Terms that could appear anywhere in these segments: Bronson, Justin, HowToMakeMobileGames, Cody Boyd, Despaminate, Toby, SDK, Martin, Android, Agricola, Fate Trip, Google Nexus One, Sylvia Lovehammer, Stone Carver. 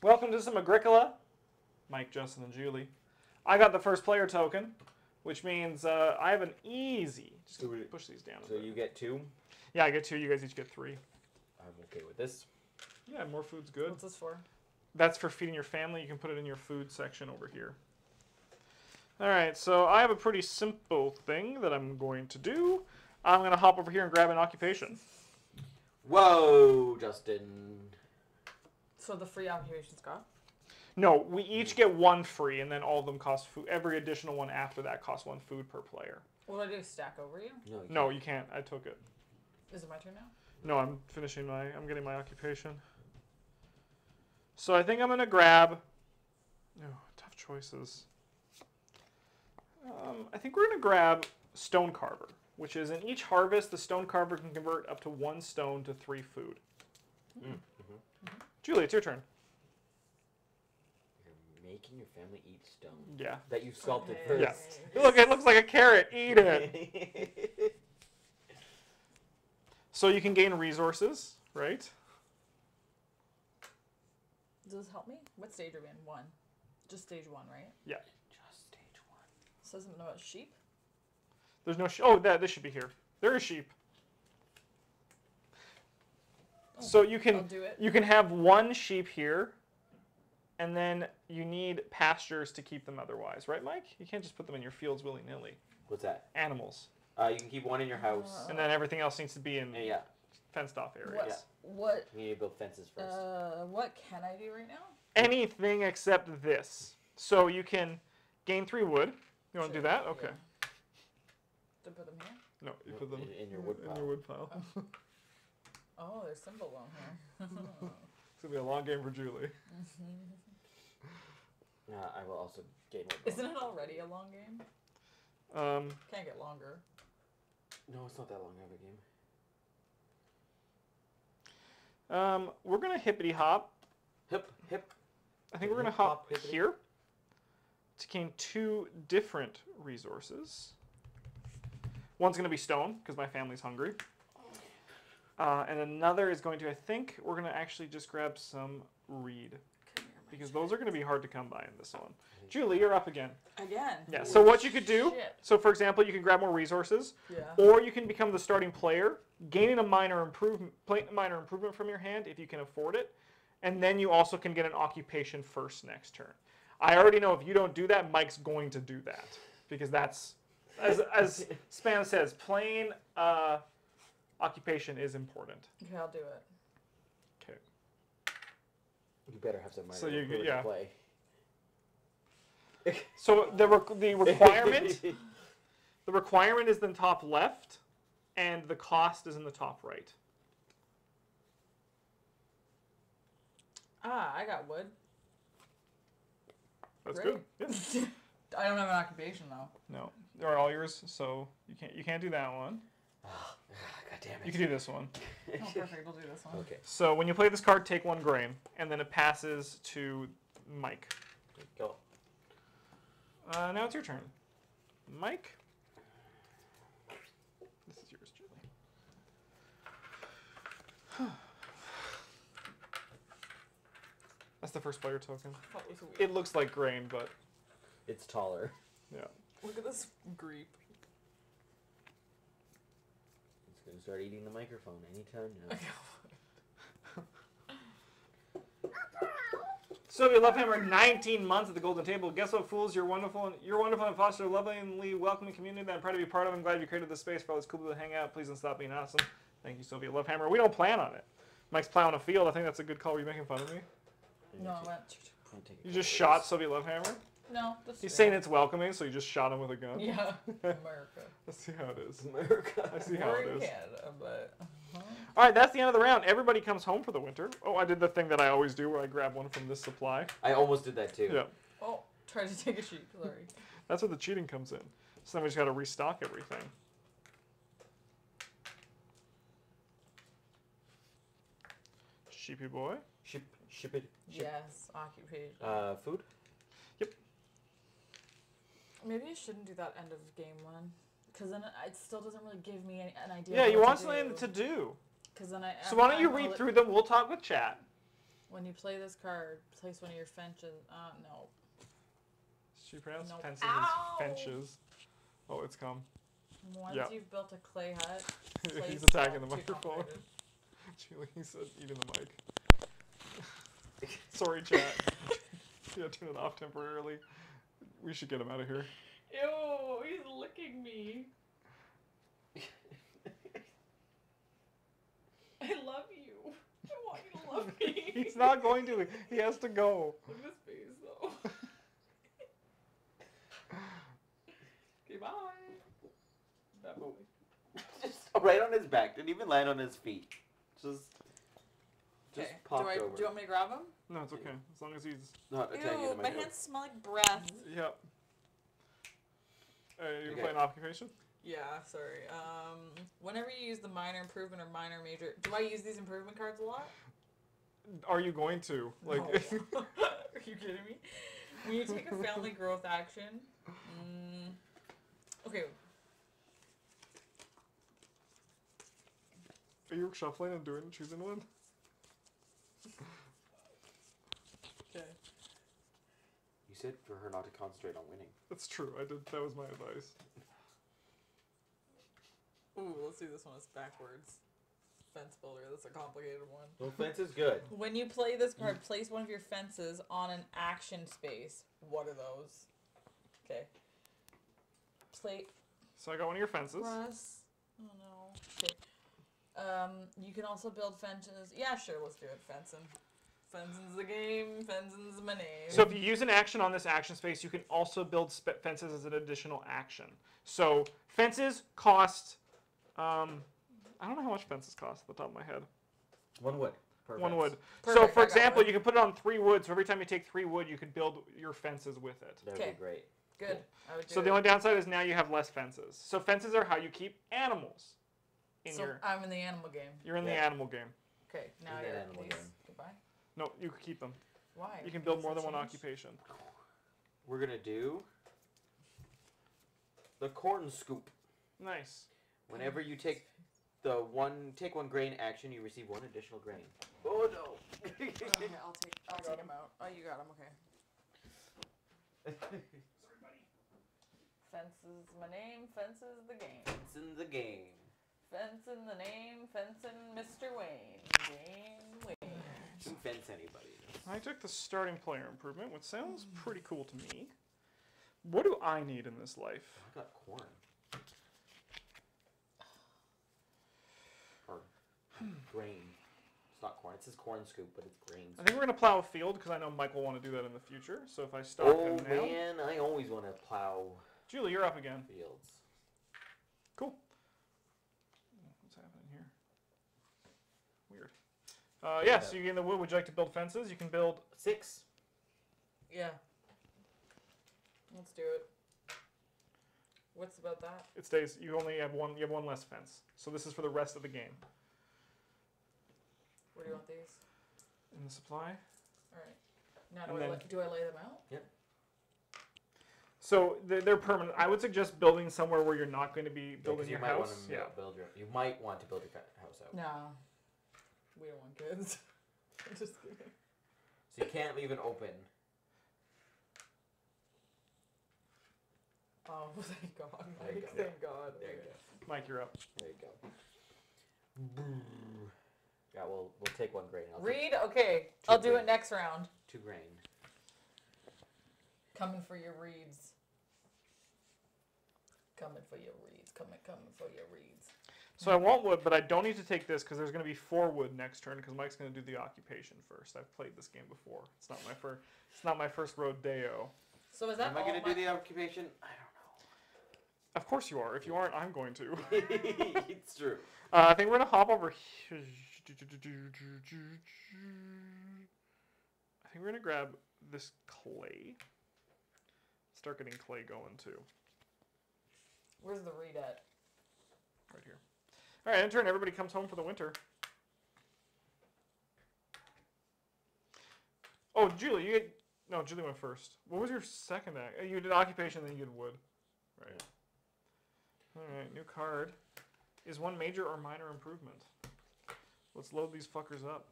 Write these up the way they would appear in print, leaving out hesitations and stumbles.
Welcome to some Agricola. Mike, Justin, and Julie. I got the first player token, which means I have an easy. Just push these down. So you get two? Yeah, I get two. You guys each get three. I'm okay with this. Yeah, more food's good. What's this for? That's for feeding your family. You can put it in your food section over here. All right, so I have a pretty simple thing that I'm going to do. I'm going to hop over here and grab an occupation. Whoa, Justin. So the free occupation's gone? No, we each get one free, and then all of them cost food. Every additional one after that costs one food per player. Will I do stack over you? No, you can't. I took it. Is it my turn now? No, I'm finishing my... I'm getting my occupation. So I think I'm going to grab... No, tough choices. I think we're going to grab Stone Carver, which is in each harvest, the Stone Carver can convert up to 1 stone to 3 food. Mm-hmm. Mm-hmm. Julie, it's your turn. You're making your family eat stone. Yeah. That you sculpted first. Yeah. Look, it looks like a carrot. Eat it. So you can gain resources, right? Does this help me? What stage are we in? One. Just stage one, right? Yeah. Just stage one. Says something about sheep? There's no sheep. Oh, this should be here. There is sheep. So you can have 1 sheep here, and then you need pastures to keep them otherwise, right, Mike? You can't just put them in your fields willy-nilly. What's that? Animals. You can keep 1 in your house. And then everything else needs to be in fenced-off areas. What? You need to build fences first. What can I do right now? Anything except this. So you can gain 3 wood. You want to do that? Okay. Yeah. To put them here? No, you put them in your wood pile. Oh. Oh, there's symbol on here. It's going to be a long game for Julie. I will also gain one. Isn't it already a long game? Can't get longer. No, it's not that long of a game. We're going to hippity hop. I think we're going to hop here to gain 2 different resources. One's going to be stone, because my family's hungry. And another is going to, I think, we're going to actually just grab some reed. Because those are going to be hard to come by in this one. Julie, you're up again. Yeah, so what you could do, so for example, you can grab more resources. Yeah. Or you can become the starting player, gaining a minor improvement from your hand if you can afford it. And then you also can get an occupation first next turn. I already know if you don't do that, Mike's going to do that. Because that's, as Spam says, plain... occupation is important. Okay, I'll do it. Okay. You better have some money to play. So the requirement, the requirement is in the top left, and the cost is in the top right. Ah, I got wood. That's great. Good. Yeah. I don't have an occupation though. No, they're all yours, so you can't do that one. God damn it. You can do this one. Oh, perfect. We'll do this one. Okay. So when you play this card, take 1 grain, and then it passes to Mike. Go. Now it's your turn, Mike. This is yours, Julie. That's the first player token. It looks like grain, but it's taller. Yeah. Look at this grape. And start eating the microphone anytime now. Sylvia Lovehammer, 19 months at the Golden Table. Guess what, fools? You're wonderful and foster a lovingly welcoming community that I'm proud to be part of. I'm glad you created this space for all these cool people to hang out. Please don't stop being awesome. Thank you, Sylvia Lovehammer. We don't plan on it. Mike's plowing a field. I think that's a good call. Were you making fun of me? No, I went. You just shot Sylvia Lovehammer? No. He's saying it's welcoming, so you just shot him with a gun? Yeah. America. I see how it is. America. I see how it is. Canada, but... All right, that's the end of the round. Everybody comes home for the winter. Oh, I did the thing that I always do where I grab one from this supply. I almost did that, too. Yeah. Oh, tried to take a sheep. Sorry. That's where the cheating comes in. So then we just got to restock everything. Sheepy boy? Ship it. Yes, occupation. Food? Maybe I shouldn't do that end of game one, because then it still doesn't really give me an idea. Yeah, you want something to do. Because then so why don't you read through them? We'll talk with chat. When you play this card, place one of your fences. No. She pronounced nope. Fences as fenches. Oh, it's come. Once yep. You've built a clay hut, he's attacking the microphone. Julie said, eating the mic. Sorry, chat. Yeah, turn it off temporarily. We should get him out of here. Ew, he's licking me. I love you. I want you to love me. He's not going to. He has to go. Look at his face, though. Okay, bye. That boy. Just right on his back. Didn't even land on his feet. Just popped over. Do you want me to grab him? No, it's okay. As long as he's not attacking him. Ew, my hands smell like breath. Yep. You can play an occupation? Yeah, sorry. Whenever you use the minor improvement or minor major, do I use these improvement cards a lot? Are you going to? Like, no. Are you kidding me? When you take a family growth action, okay. Are you shuffling and choosing one? Okay. You said for her not to concentrate on winning. That's true. I did. That was my advice. Ooh, let's do this one. It's backwards. Fence builder. That's a complicated one. Well, fence is good. When you play this card, place one of your fences on an action space. What are those? Okay. Play. So I got one of your fences. Russ. Oh no. Okay. You can also build fences. Yeah, sure. Let's do it. Fencing. Fencing's the game. Fencing's my name. So if you use an action on this action space, you can also build fences as an additional action. So fences cost. I don't know how much fences cost at the top of my head. One wood. Perfect. One wood. Perfect. So for example, you can put it on 3 wood. So every time you take 3 wood, you could build your fences with it. That'd be great. Good. Cool. I would do so the only downside is now you have less fences. So fences are how you keep animals. I'm in the animal game. You're in the animal game. Okay. Now you're in the animal game. Goodbye. No, you can keep them. Why? You can build more than one occupation. We're going to do the corn scoop. Nice. Whenever you take one grain action, you receive 1 additional grain. Oh, no. Okay, I'll take him out. Oh, you got him. Okay. Sorry, buddy. Fence is my name. Fence is the game. Fence in the game. Fence in the name. Fence in Mr. Wayne. Wayne Wayne. Didn't fence anybody. I took the starting player improvement, which sounds pretty cool to me. What do I need in this life? I got corn. Or grain. It's not corn. It says corn scoop, but it's grain. I think we're going to plow a field because I know Mike will want to do that in the future. So if I stop him now. Oh, man. I always want to plow. Julie, you're up again. Fields. Cool. What's happening here? Weird. Yeah, so you get in the wood. Would you like to build fences? You can build 6. Yeah. Let's do it. What's about that? It stays. You only have one. You have 1 less fence. So this is for the rest of the game. Where do you want these? In the supply. All right. Now do I lay them out? Yep. So they're permanent. I would suggest building somewhere where you're not going to be building your house. You might want to build your house out. No. We don't want kids. I'm just kidding. So you can't leave it open. Oh, thank God. Thank God. There you go. Mike, you're up. There you go. Yeah, we'll take 1 grain. I'll do it next round. 2 grain. Coming for your reeds. Coming for your reeds. Coming for your reeds. So I want wood, but I don't need to take this because there's going to be 4 wood next turn because Mike's going to do the occupation first. I've played this game before. It's not my first. It's not my first rodeo. So is that? Am I going to do the occupation? I don't know. Of course you are. If you aren't, I'm going to. It's true. I think we're going to hop over here. I think we're going to grab this clay. Start getting clay going too. Where's the reed at? Right here. All right, in turn, everybody comes home for the winter. Oh, Julie, you had... No, Julie went first. What was your second act? You did occupation, then you did wood. Right. All right, new card. Is one major or minor improvement? Let's load these fuckers up.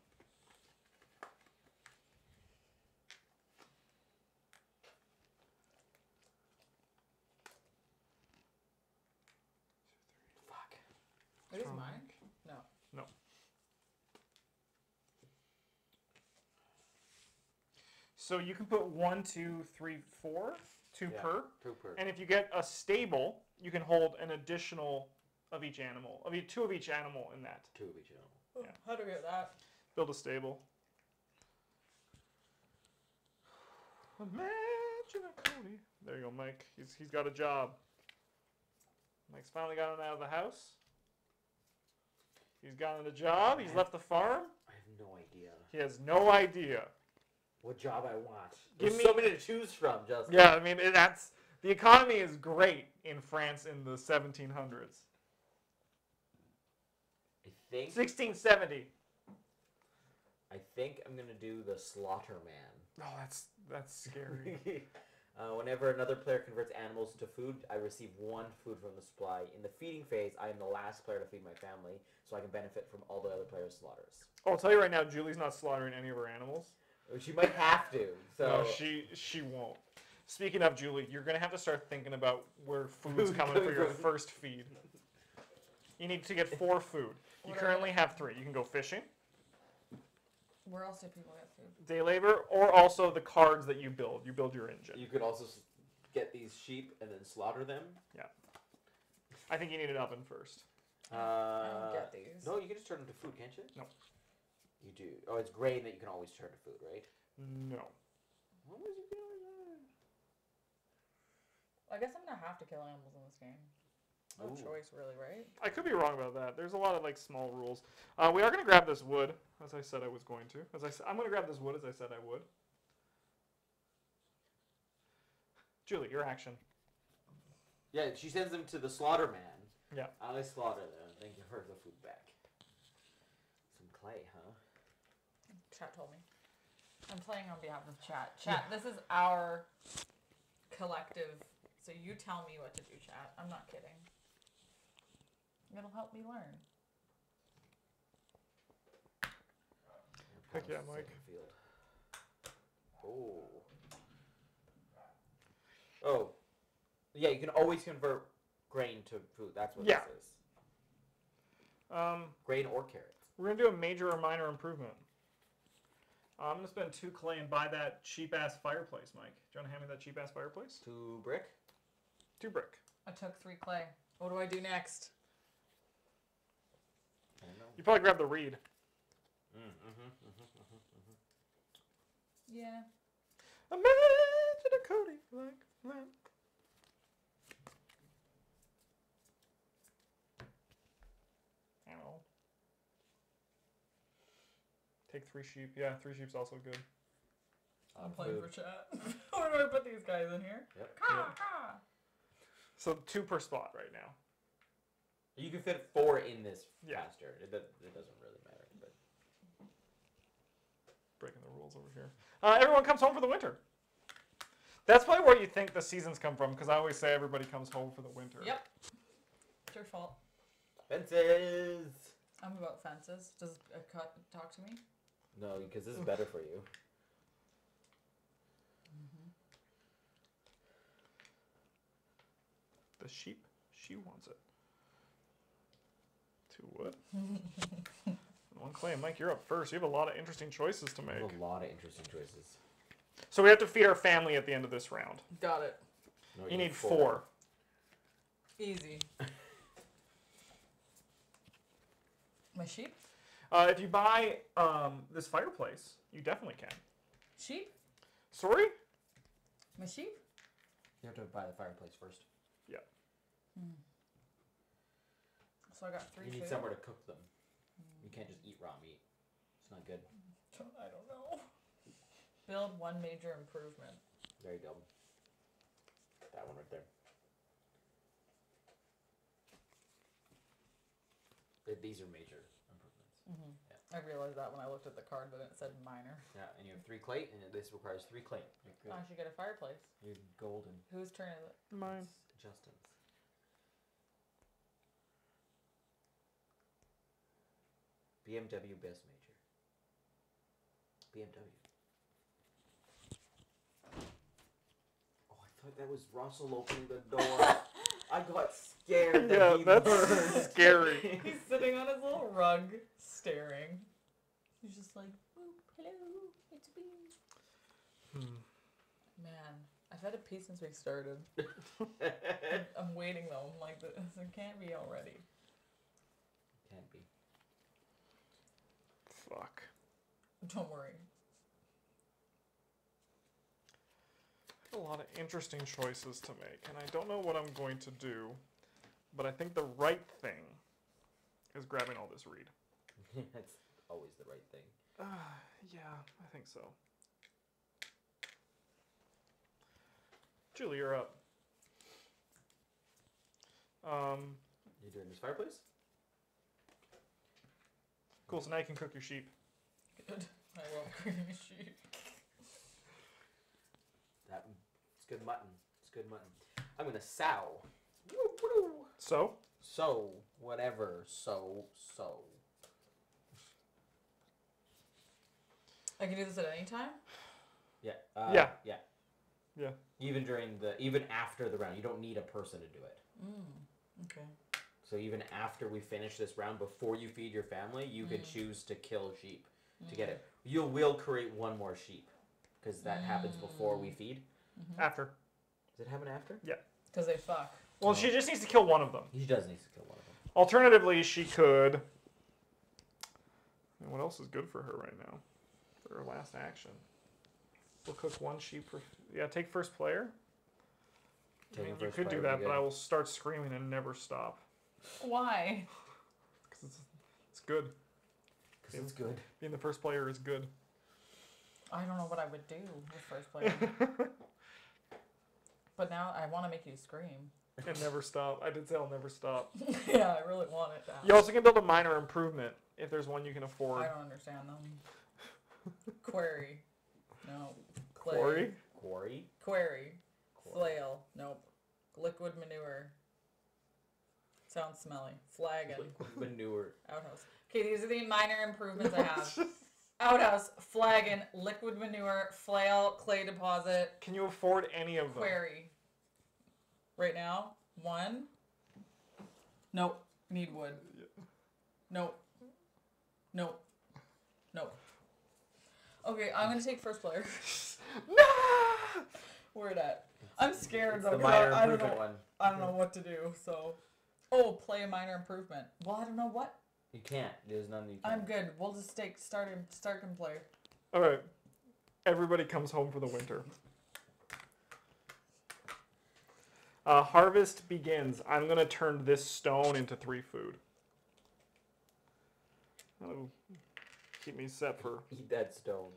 So you can put 1, 2, 3, 4, two per. And if you get a stable, you can hold an additional of each animal. I mean, two of each animal in that. Two of each animal. Oh, yeah. How do we get that? Build a stable. Imagine a Cody. There you go, Mike. He's got a job. Mike's finally gotten out of the house. He's gotten a job. He's left the farm. I have no idea. He has no idea what job I want. There's so many to choose from, Justin. Yeah, I mean, that's the economy is great in France in the 1700s. I think 1670. I think I'm gonna do the slaughter man. Oh, that's scary. Whenever another player converts animals to food, I receive 1 food from the supply. In the feeding phase, I am the last player to feed my family, so I can benefit from all the other players' slaughters. Oh, I'll tell you right now, Julie's not slaughtering any of her animals. She might have to. So. No, she won't. Speaking of Julie, you're gonna have to start thinking about where food's coming for your first feed. You need to get 4 food. You currently have 3. You can go fishing. Where else do people get food? Day labor, or also the cards that you build. You build your engine. You could also get these sheep and then slaughter them. Yeah. I think you need an oven first. I don't get these. No, you can just turn them to food, can't you? No. You do. Oh, it's grain that you can always turn to food, right? No. What was you doing there? I guess I'm gonna have to kill animals in this game. No choice, really, right? I could be wrong about that. There's a lot of like small rules. We are gonna grab this wood, as I said I was going to. I'm gonna grab this wood, as I said I would. Julie, your action. Yeah, she sends them to the slaughter man. Yeah. I slaughter them and then give her the food back. Some clay, huh? Chat told me. I'm playing on behalf of Chat. Chat, yeah. This is our collective. So you tell me what to do, Chat. I'm not kidding. It'll help me learn. Heck yeah, Mike. Oh. Oh. Yeah, you can always convert grain to food. That's what this is. Grain or carrots. We're going to do a major or minor improvement. I'm going to spend 2 clay and buy that cheap-ass fireplace, Mike. Do you want to hand me that cheap-ass fireplace? 2 brick? 2 brick. I took 3 clay. What do I do next? I don't know. You probably grab the reed. Yeah. Imagine a Cody like that. Ow. Take 3 sheep. Yeah, 3 sheep's also good. I'm playing for Chat. Where do I put these guys in here? Yep. So 2 per spot right now. You can fit 4 in this faster. It doesn't really matter. But breaking the rules over here. Everyone comes home for the winter. That's probably where you think the seasons come from, because I always say everybody comes home for the winter. Yep. It's your fault. Fences. I'm about fences. Does it talk to me? No, because this is better for you. The sheep, she wants it. 2 wood. 1 clay. Mike, you're up first. You have a lot of interesting choices to make. A lot of interesting choices. So we have to feed our family at the end of this round. Got it. No, you need 4. Easy. My sheep? If you buy this fireplace, you definitely can. Sheep? Sorry? My sheep? You have to buy the fireplace first. Yeah. Mm. So I got 3 You need somewhere to cook them. You can't just eat raw meat. It's not good. I don't know. Build 1 major improvement. There you go. That one right there. These are major improvements. Mm-hmm. Yeah. I realized that when I looked at the card, but it said minor. Yeah, and you have 3 clay, and this requires 3 clay. I should get a fireplace. You're golden. Whose turn is it? Mine. It's Justin's. BMW best major. BMW. Oh, I thought that was Russell opening the door. I got scared. Yeah, that's scary. He's sitting on his little rug, staring. He's just like, "Hello, it's me." Man, I've had a pee since we started. I'm waiting though. I'm like, this can't be already. Can't be. Fuck. Don't worry. I have a lot of interesting choices to make, and I don't know what I'm going to do, but I think the right thing is grabbing all this reed. That's always the right thing. Yeah, I think so. Julie, you're up. You doing this fireplace? Cool, so now you can cook your sheep. Good. I love cooking sheep. It's good mutton. It's good mutton. I'm gonna sow. So? So. Whatever. So. I can do this at any time? Yeah. Yeah. Even after the round, you don't need a person to do it. Okay. So even after we finish this round, before you feed your family, you can choose to kill sheep to get it. You will create one more sheep because that happens before we feed. After. Does it happen after? Yeah. Because they fuck. Well, she just needs to kill one of them. She does need to kill one of them. Alternatively, she could. And what else is good for her right now? For her last action. We'll cook one sheep for... Yeah, take first player. You could do that, but I will start screaming and never stop. Why? Because it's good. Because it's good. Being the first player is good. I don't know what I would do with first player. But now I want to make you scream. And never stop. I did say I'll never stop. Yeah, I really want it. You also can build a minor improvement if there's one you can afford. I don't understand them. Quarry. No. Clay. Quarry. Flail. Nope. Liquid manure. Sounds smelly. Flagon. Liquid manure. Outhouse. Okay, these are the minor improvements I have. Outhouse, flagon, liquid manure, flail, clay deposit. Can you afford any of them? Quarry. Right now? One. Nope. Need wood. Nope. Okay, I'm going to take first player. No! Where it at? I'm scared though. I don't know what to do, so. Oh, play a minor improvement. Well, I don't know what. You can't. There's none you can. I'm good. We'll just take start and play. Alright. Everybody comes home for the winter. Harvest begins. I'm going to turn this stone into 3 food. That'll keep me set for... Eat that stone.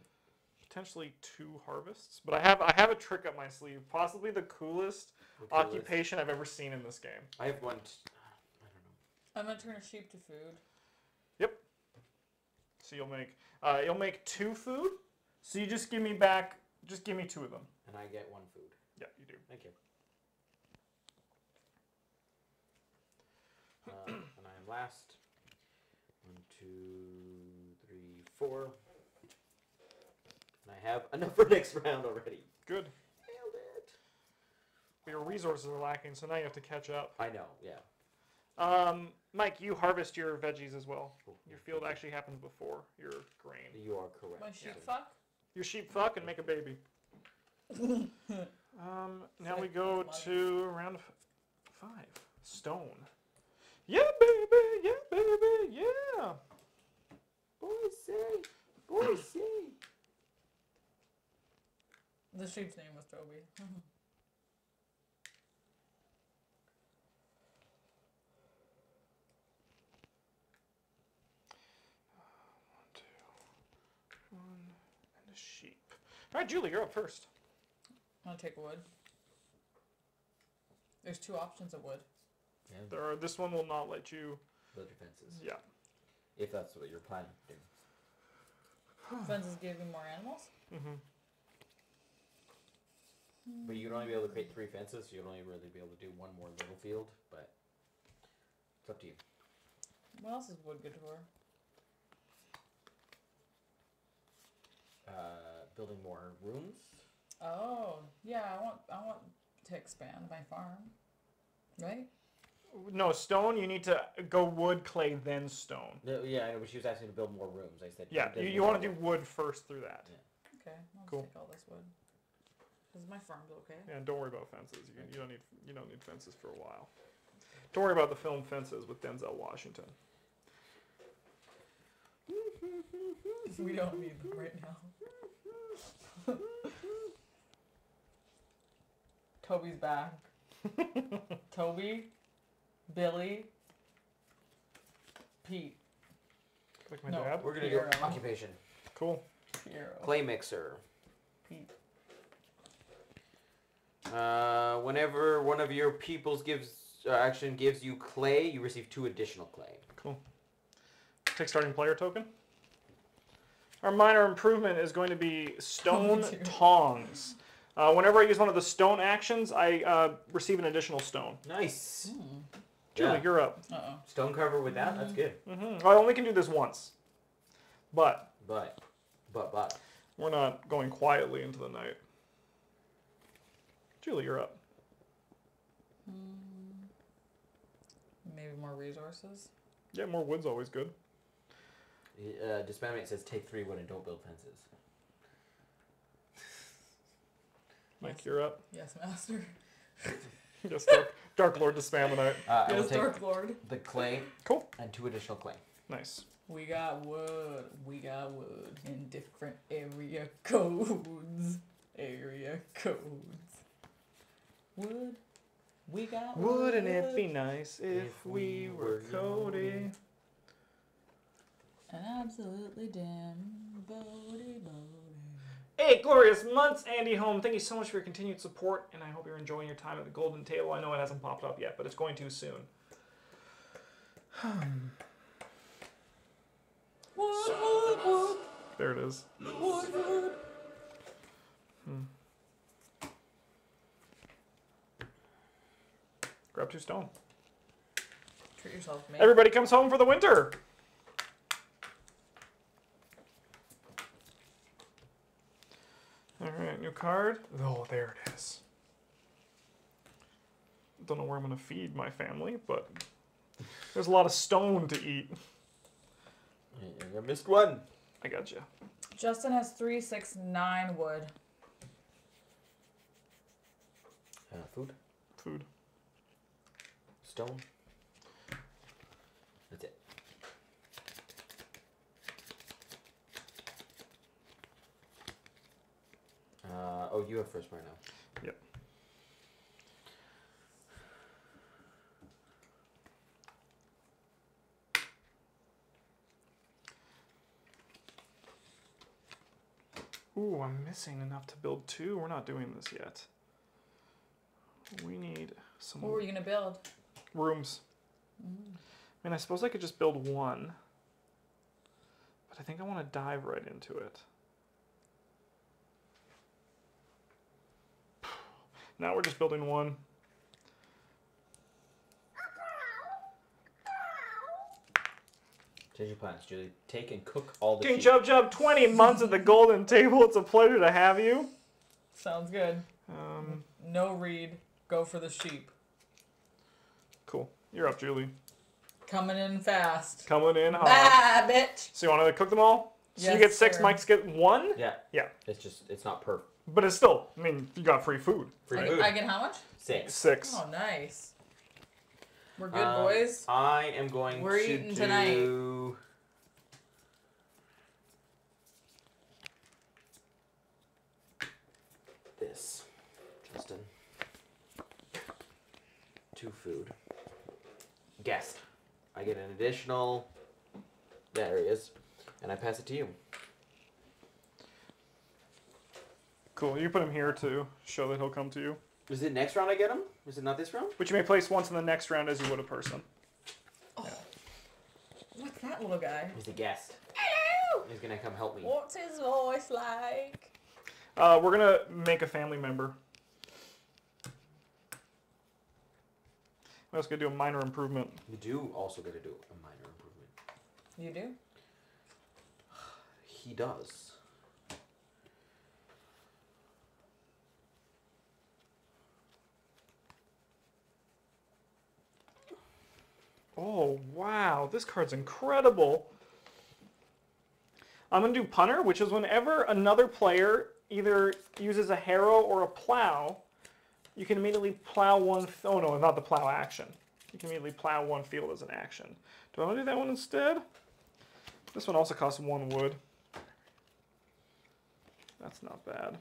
Potentially 2 harvests, but I have a trick up my sleeve. Possibly the coolest occupation I've ever seen in this game. I have one. I don't know. I'm gonna turn a sheep to food. Yep. So you'll make 2 food. So you just give me 2 of them. And I get 1 food. Yeah, you do. Thank you. And I am last. 1, 2, 3, 4. I have enough for next round already. Good. Nailed it. But your resources are lacking, so now you have to catch up. I know, yeah. Mike, you harvest your veggies as well. Your field actually happens before your grain. You are correct. My sheep fuck? Your sheep fuck and make a baby. Now we go to round 5. Stone. Yeah, baby! Yeah, baby! Yeah! Boise! Boise! The sheep's name was Toby. One, 2, 1, and a sheep. All right, Julie, you're up first. I'm going to take wood. There's 2 options of wood. Yeah. There are. This one will not let you... build your fences. Yeah. If that's what you're planning to do. Fences give you more animals? Mm-hmm. But you'd only be able to create 3 fences, so you'd only really be able to do 1 more little field, but it's up to you. What else is wood good for? Building more rooms. Oh, yeah, I want to expand my farm. Right? No, stone, you need to go wood, clay, then stone. No, yeah, but she was asking to build more rooms. I said, yeah, you want to do wood first through that. Yeah. Okay, I'll just take all this wood. Is my farm bill okay? And don't worry about fences. You don't need fences for a while. Don't worry about the film Fences with Denzel Washington. We don't need them right now. Toby's back. Toby, Billy, Pete. Like my dad? We're going to do an occupation. Cool. Piero. Clay mixer. Pete. Whenever one of your peoples gives you clay, you receive 2 additional clay. Cool. Take starting player token. Our minor improvement is going to be stone tongs. Whenever I use one of the stone actions, I receive an additional stone. Nice. Mm. Julie, yeah. You're up. Uh-oh. Stone Carver with that? Mm-hmm. That's good. Mm-hmm. I only can do this once. But. We're not going quietly into the night. Julie, you're up. Maybe more resources? Yeah, more wood's always good. Despaminate says take 3 wood and don't build fences. Mike, yes. You're up. Yes, master. Yes, Dark Lord Despaminate. Yes, Dark Lord. The clay. Cool. And 2 additional clay. Nice. We got wood. We got wood in different area codes. Area codes. Wood. We got wood. Wouldn't it be nice if we were Cody? And absolutely damn Bodie Bodie. Hey, glorious months, Andy Home. Thank you so much for your continued support, and I hope you're enjoying your time at the Golden Table. I know it hasn't popped up yet, but it's going to soon. Wood. There it is. Wood. Grab 2 stone. Treat yourself, mate. Everybody comes home for the winter. All right, new card. Oh, there it is. Don't know where I'm gonna feed my family, but there's a lot of stone to eat. I missed one. I got you. Justin has 3, 6, 9 wood. Food. Food. Stone. That's it. Oh, you have first right now. Yep. Ooh, I'm missing enough to build 2. We're not doing this yet. We need some... What were you going to build? Rooms. Mm. I mean, I suppose I could just build 1. But I think I want to dive right into it. Now we're just building 1. Change your plans, Julie. Take and cook all the King Chub Chub, 20 months at the Golden Table. It's a pleasure to have you. Sounds good. No read. Go for the sheep. Cool. You're up, Julie. Coming in fast. Coming in hot. Bye, bitch. So you want to cook them all? So yes, you get 6, sir. Mike's get 1? Yeah. Yeah. It's just, it's not perfect. But it's still, I mean, you got free food. Free food. I get how much? 6. 6. Oh, nice. We're good, boys. I am going We're to eating tonight. Do... this. Justin. 2 food. Guest. I get an additional... There it is. And I pass it to you. Cool. You put him here to show that he'll come to you. Is it next round I get him? Is it not this round? Which you may place once in the next round as you would a person. Oh. Yeah. What's that little guy? He's a guest. Hello! He's going to come help me. What's his voice like? We're going to make a family member. We're also going to do a minor improvement. You do also get to do a minor improvement. You do? He does. Oh, wow. This card's incredible. I'm going to do punter, which is whenever another player either uses a harrow or a plow, you can immediately plow one... oh, no, not the plow action. You can immediately plow one field as an action. Do I want to do that one instead? This one also costs one wood. That's not bad.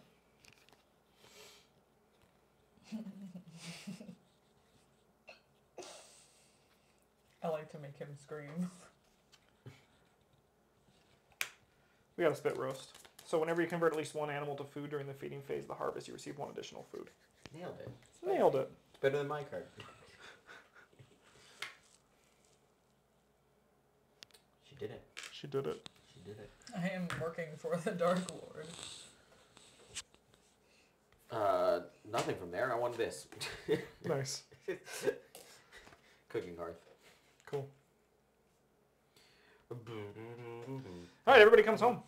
I like to make him scream. We got a spit roast. So whenever you convert at least one animal to food during the feeding phase of the harvest, you receive one additional food. Nailed it. Nailed it. It's better than my card. She did it. She did it. She did it. I am working for the Dark Lord. Nothing from there. I won this. Nice. Cooking hearth. Cool. All right, everybody comes home.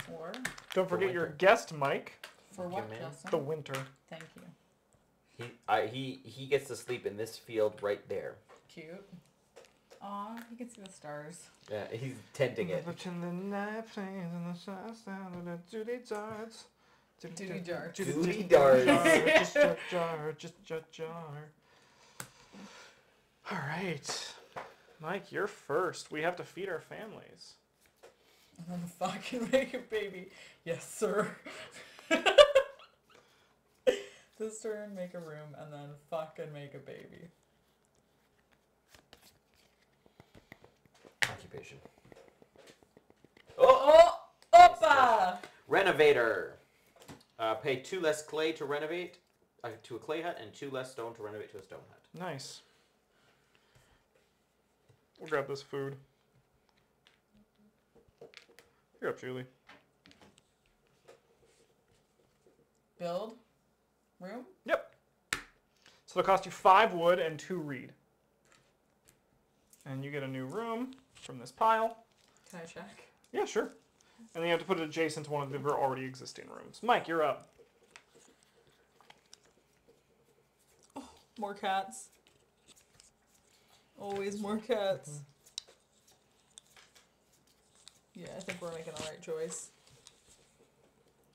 For? Don't forget your guest, Mike. For what, Justin? The winter. Thank you. He gets to sleep in this field right there. Cute. Aw, he can see the stars. Yeah, he's tenting it. Watching the night planes and the stars down on the duty darts. Duty darts. Duty darts. Just a jar, just a jar. All right. Mike, you're first. We have to feed our families. I'm a fucking make a baby. Yes, sir. This turn, make a room, and then fucking make a baby. Occupation. Oh, oh, oppa! Renovator. Pay 2 less clay to renovate to a clay hut, and 2 less stone to renovate to a stone hut. Nice. We'll grab this food. You're up, Julie. Build room? Yep. So it'll cost you 5 wood and 2 reed. And you get a new room from this pile. Can I check? Yeah, sure. And then you have to put it adjacent to one of the already existing rooms. Mike, you're up. Oh, more cats. Always more cats. Mm-hmm. Yeah, I think we're making the right choice.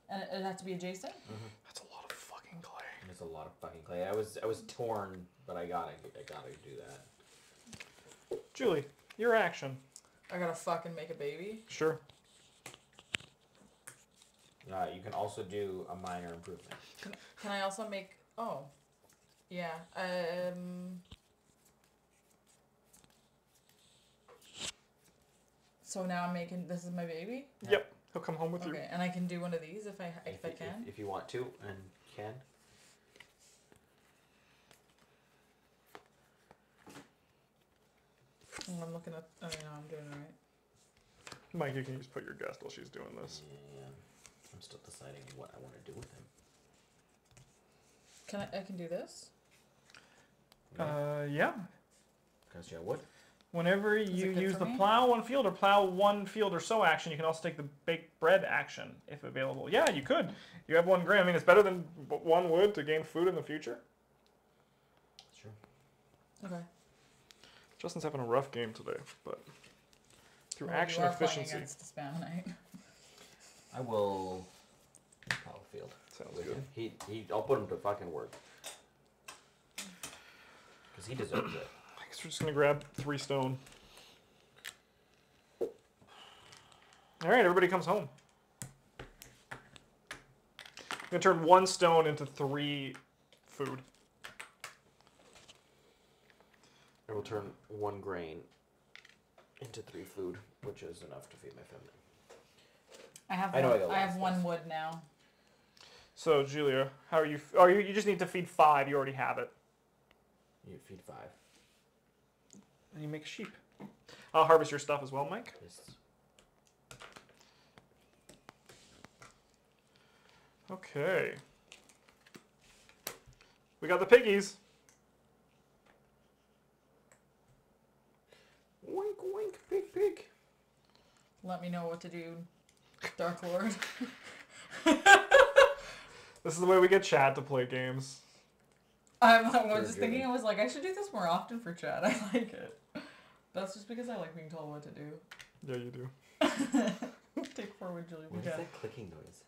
And it'd have to be adjacent? Mm-hmm. That's a lot of fucking clay. That's a lot of fucking clay. I was torn, but I gotta do that. Julie, your action. I gotta fucking make a baby? Sure. You can also do a minor improvement. Can I also make... oh. Yeah. So now I'm making, this is my baby? Yep. He'll come home with you. Okay, and I can do one of these if I can? If you want to, and can. And I'm looking at, oh, no, I'm doing it right. Mike, you can just put your guest while she's doing this. Yeah. I'm still deciding what I want to do with him. Can I can do this? Yeah. Because you have wood. Whenever you use the plow one field or plow one field or so action, you can also take the baked bread action if available. Yeah, you could. You have 1 grain. I mean, it's better than 1 wood to gain food in the future. Sure. Okay. Justin's having a rough game today, but through action efficiency. I will plow the field. Sounds good. I'll put him to fucking work because he deserves it. We're just gonna grab 3 stone. All right, everybody comes home. I'm gonna turn 1 stone into 3 food. I will turn 1 grain into 3 food, which is enough to feed my family. I have 1 wood now. So Julia, how are you? Oh, you just need to feed 5. You already have it. You feed 5. And you make sheep. I'll harvest your stuff as well, Mike. Yes. Okay. We got the piggies. Wink, wink, pig, pig. Let me know what to do, Dark Lord. This is the way we get Chad to play games. I was just thinking, I was like, I should do this more often for Chad. I like it. That's just because I like being told what to do. Yeah, you do. Take forward, Julie. What is that clicking noise?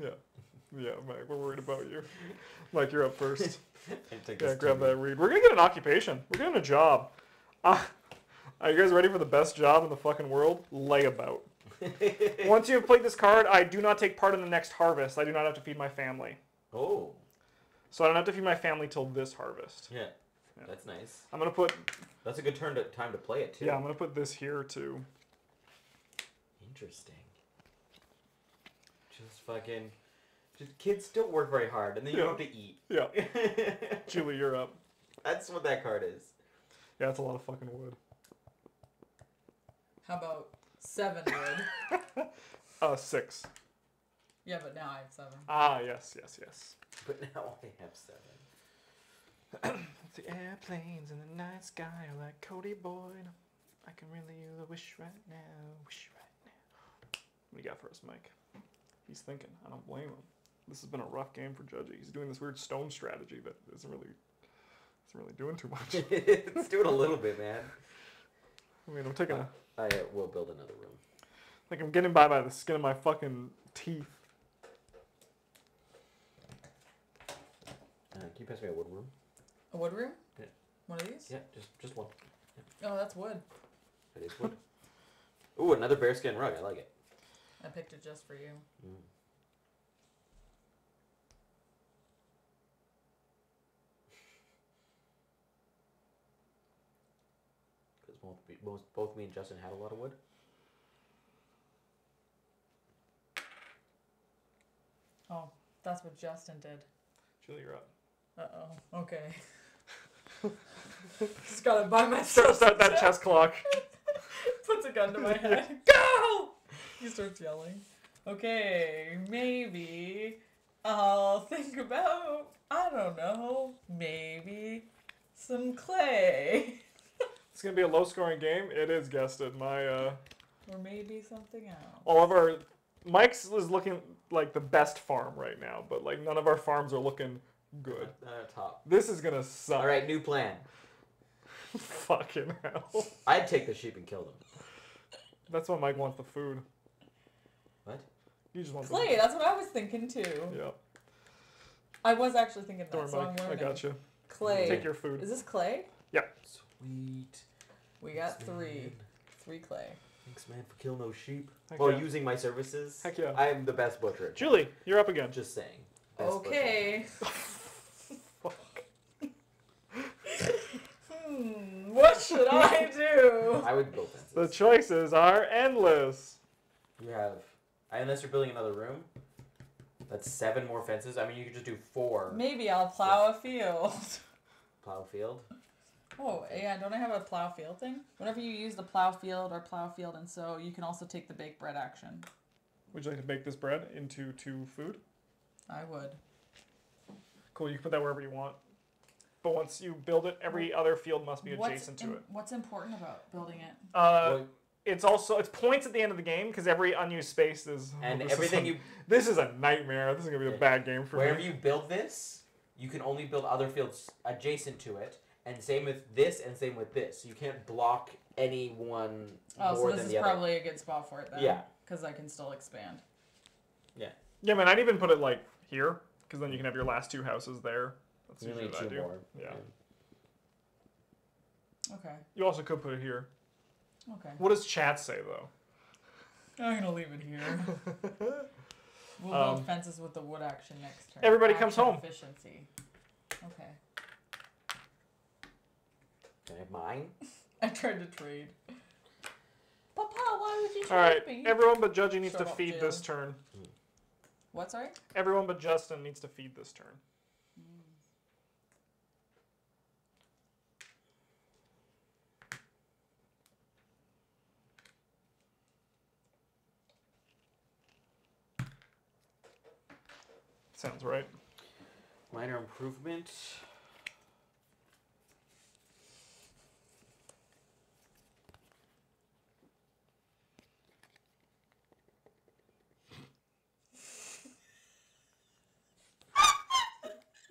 Yeah. Yeah, Meg, we're worried about you. Mike, you're up first. Yeah, grab that read. We're going to get an occupation. We're getting a job. Are you guys ready for the best job in the fucking world? Layabout. Once you have played this card, I do not take part in the next harvest. I do not have to feed my family. Oh. So I don't have to feed my family till this harvest. Yeah. Yeah. That's nice. I'm going to put... That's a good time to play it, too. Yeah, I'm going to put this here, too. Interesting. Just fucking... Just kids don't work very hard, and then you don't have to eat. Yeah. Julie, you're up. That's what that card is. Yeah, that's a lot of fucking wood. How about 7 wood? 6. Yeah, but now I have 7. Ah, yes, yes, yes. But now I have 7. The airplanes in the night sky are like Cody Boyd. I can really use a wish right now. Wish right now. What do you got for us, Mike? He's thinking. I don't blame him. This has been a rough game for Judgy. He's doing this weird stone strategy that isn't really doing too much. Let's do it a little bit, man. I mean, I'm taking a... I will build another room. Like, I'm getting by the skin of my fucking teeth. Can you pass me a wood room? A wood room? Yeah. One of these? Yeah, just one. Yeah. Oh, that's wood. It is wood. Ooh, another bearskin rug. I like it. I picked it just for you. Mm. Because both me and Justin had a lot of wood. Oh, that's what Justin did. Julie, you're up. Uh-oh. Okay. Just got to buy myself. Start that chess clock. Puts a gun to my head. Go! He starts yelling. Okay, maybe I'll think about, I don't know, maybe some clay. It's going to be a low-scoring game. It is, guessed it. My, Or maybe something else. All of our... Mike's is looking like the best farm right now, but like none of our farms are looking good. Not top. This is going to suck. All right, new plan. Fucking hell. I'd take the sheep and kill them. That's why Mike wants the food. What? You just want clay. That's what I was thinking too. Yeah. I was actually thinking that. So Mike, I got you. Clay. Take your food. Is this clay? Yeah. Sweet. We got three clay. Thanks, man, for killing those sheep. Well, using my services. Heck yeah. I am the best butcher. Julie, you're up again. Just saying. Okay. Fuck. What should I do? I would build fences. The choices are endless. You have, unless you're building another room, that's 7 more fences. I mean, you could just do 4. Maybe I'll plow a field. Plow a field? Oh, yeah, don't I have a plow field thing? Whenever you use the plow field or plow field, and so you can also take the baked bread action. Would you like to bake this bread into 2 food? I would. Cool, you can put that wherever you want. But once you build it, every other field must be adjacent to it. What's important about building it? It's points at the end of the game because every unused space is. And this is a nightmare. This is gonna be a bad game for me. Wherever you build this, you can only build other fields adjacent to it, and same with this, and same with this. You can't block any one more than the other. Oh, so this is probably a good spot for it then. Yeah. Because I can still expand. Yeah. Yeah, man. I'd even put it like here because then you can have your last 2 houses there. That's usually what I do. Yeah. Okay. You also could put it here. Okay. What does chat say, though? I'm going to leave it here. We'll build fences with the wood action next turn. Everybody comes home. Efficiency. Okay. Can I have mine? I tried to trade. Papa, why would you trade me? Everyone but Judgy needs to feed this turn. What, sorry? Everyone but Justin needs to feed this turn. Sounds right. Minor improvement.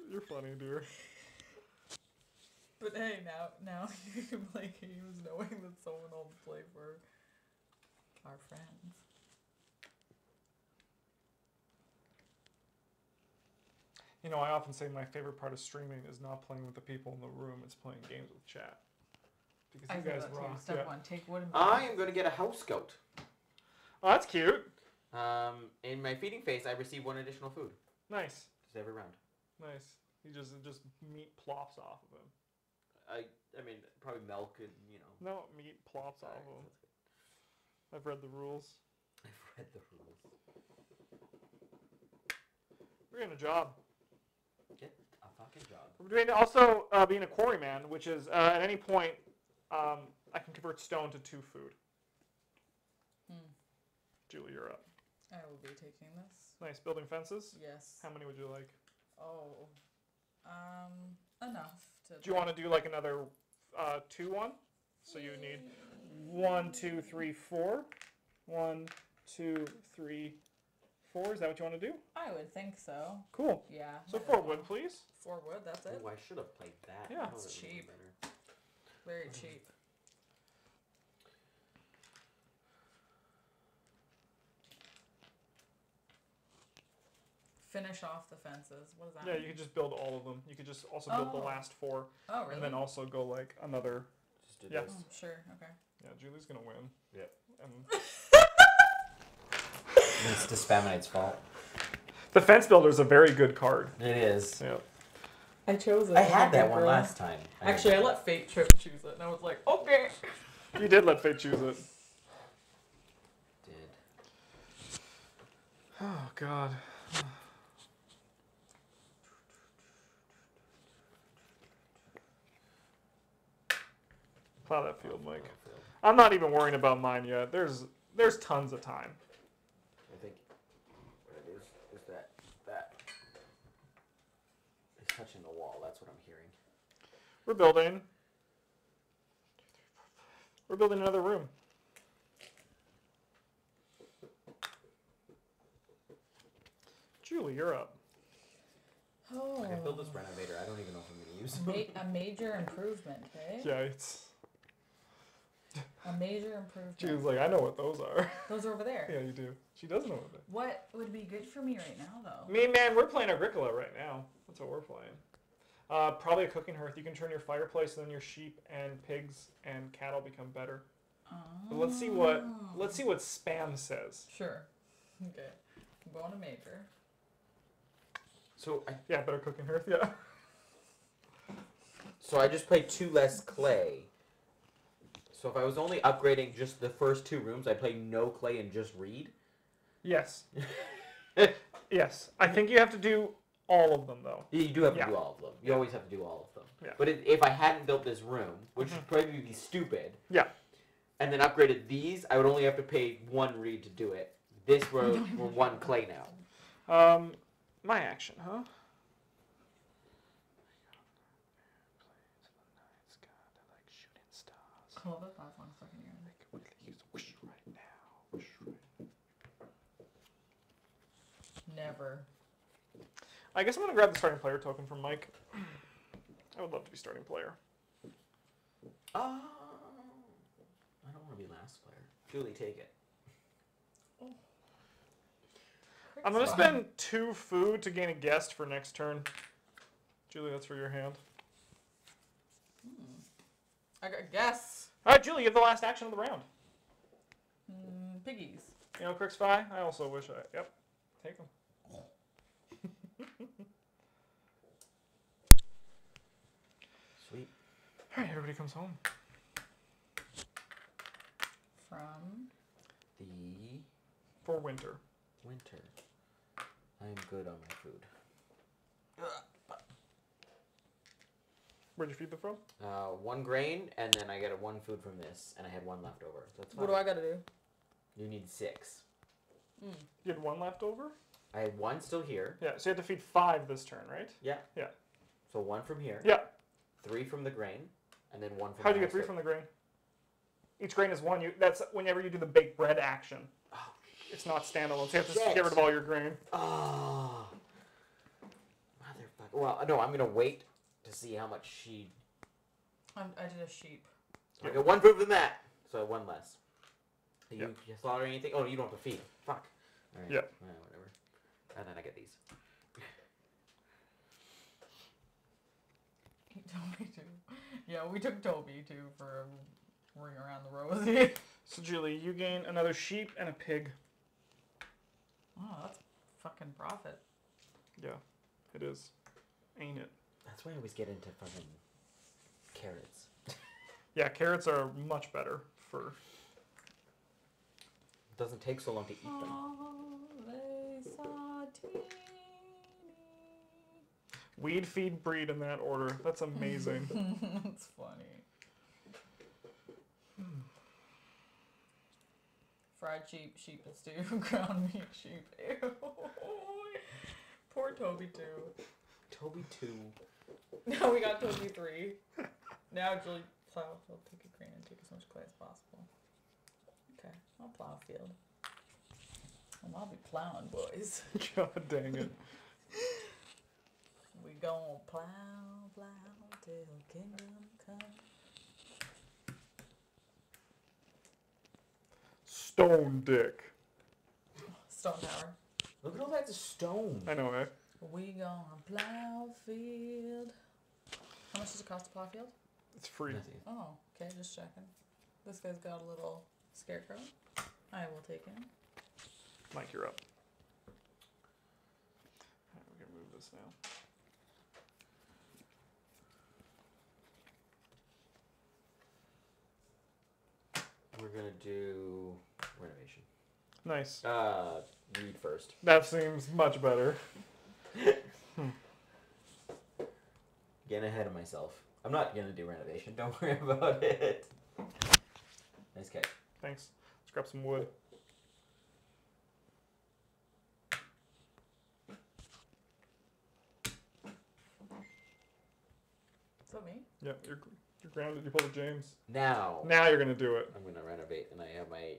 You're funny, dear. But hey, now you can play games knowing that someone will play for our friends. You know, I often say my favorite part of streaming is not playing with the people in the room, it's playing games with chat. Because you guys rock. Step one, take wood and I am going to get a house goat. Oh, that's cute. In my feeding phase, I receive 1 additional food. Nice. Just every round. Nice. You just meat plops off of him. I mean, probably milk and, you know. No, meat plops off of him. I've read the rules. I've read the rules. We're getting a job. Get a fucking job. We're doing also being a quarryman, which is at any point I can convert stone to 2 food. Hmm. Julie, you're up. I will be taking this. Nice. Building fences? Yes. How many would you like? Oh, enough to... Do you want to do like another 2-1? So you need 1, 2, 3, 4. 1, 2, 3, 4. Is that what you want to do? I would think so. Cool. Yeah. So 4 wood, please. 4 wood, that's it? Oh, I should have played that. Yeah. It's cheap. Very cheap. Finish off the fences. What does that mean? Yeah, you could just build all of them. You could just also build the last 4. Oh, really? And then also go like another. Just do this. Oh, sure, okay. Yeah, Julie's going to win. Yep. It's Despaminate's fault. The Fence Builder's a very good card. It is. Yep. I chose it. I had that one last time. Actually, I let Fate Trip choose it, and I was like, okay. You did let Fate choose it. Did. Oh, God. Plow that field, Mike. I'm not even worrying about mine yet. There's tons of time. I think what it is that it's touching the wall. That's what I'm hearing. We're building. We're building another room. Julie, you're up. Oh. I can build this renovator. I don't even know if I'm going to use it. A major improvement, okay? Yeah, it's... A major improvement. She was like, I know what those are. Those are over there. Yeah, you do. She does know what would be good for me right now, though? Me, man, we're playing Agricola right now. That's what we're playing. Probably a cooking hearth. You can turn your fireplace, and then your sheep and pigs and cattle become better. Oh. But let's see what spam says. Sure. Okay. I'm going to major. So yeah, better cooking hearth. Yeah. So I just played 2 less clay. So if I was only upgrading just the first 2 rooms, I'd play no clay and just read? Yes. Yes. I think you have to do all of them, though. You do have to do all of them. You always have to do all of them. Yeah. But if I hadn't built this room, which would probably be stupid, and then upgraded these, I would only have to pay 1 read to do it. This room, we're 1 clay now. My action, huh? Hold up, I want to fucking hear it. We can use wish right now. Wish right now. Never. I guess I'm going to grab the starting player token from Mike. I would love to be starting player. Oh. I don't want to be last player. Julie, take it. Oh. I'm going to spend 2 food to gain a guest for next turn. Julie, that's for your hand. Hmm. I got a guess. All right, Julie, you have the last action of the round. Piggies. You know, Crixfy? I also wish I... Yep. Take them. Sweet. All right, everybody comes home. From? The... For winter. Winter. I am good on my food. Where'd you feed them from? 1 grain, and then I got 1 food from this, and I had 1 left over. So that's what do I gotta do? You need 6. Mm. You had 1 left over? I had 1 still here. Yeah, so you had to feed 5 this turn, right? Yeah. Yeah. So 1 from here. Yeah. 3 from the grain, and then 1 from the How do you get 3 from the grain? Each grain is 1. That's whenever you do the baked bread action. Oh, it's not standalone, so you have to get rid of all your grain. Oh. Motherfucker. Well, no, I'm gonna wait to see how much she... I did a sheep. I got 1 food from that. So 1 less. Are you slaughtering anything? Oh, you don't have to feed. Fuck. All right. Yeah. All right, whatever. And then I get these. He told me to. Yeah, we took Toby too for a ring around the rosy. So Julie, you gain another sheep and a pig. Oh, that's fucking profit. Yeah, it is. Ain't it? That's why I always get into fucking carrots. Yeah, carrots are much better for... It doesn't take so long to eat them. Weed, feed, breed in that order. That's amazing. That's funny. Fried sheep, sheep and stew, ground meat, sheep. Ew. Poor Toby 2. Toby 2. Now we got Toby 3. Now Julie plow field, take a grain, and take as much clay as possible. Okay, I'll plow a field. And I'll be plowing, boys. God dang it. We gon' plow, plow, till kingdom come. Stone dick. Stone tower. Look at all that stone. I know, eh? We gonna plow field. How much does it cost to plow field? It's free. Nothing. Oh, okay, just checking. This guy's got a little scarecrow. I will take him. Mike, you're up. Alright, we can move this now. We're gonna do renovation. Nice. Read first. That seems much better. Getting ahead of myself. I'm not gonna do renovation. Don't worry about it. Nice catch. Thanks. Let's grab some wood. Is that me? Yeah, you're grounded. You pulled a James. Now. Now you're gonna do it. I'm gonna renovate, and I have my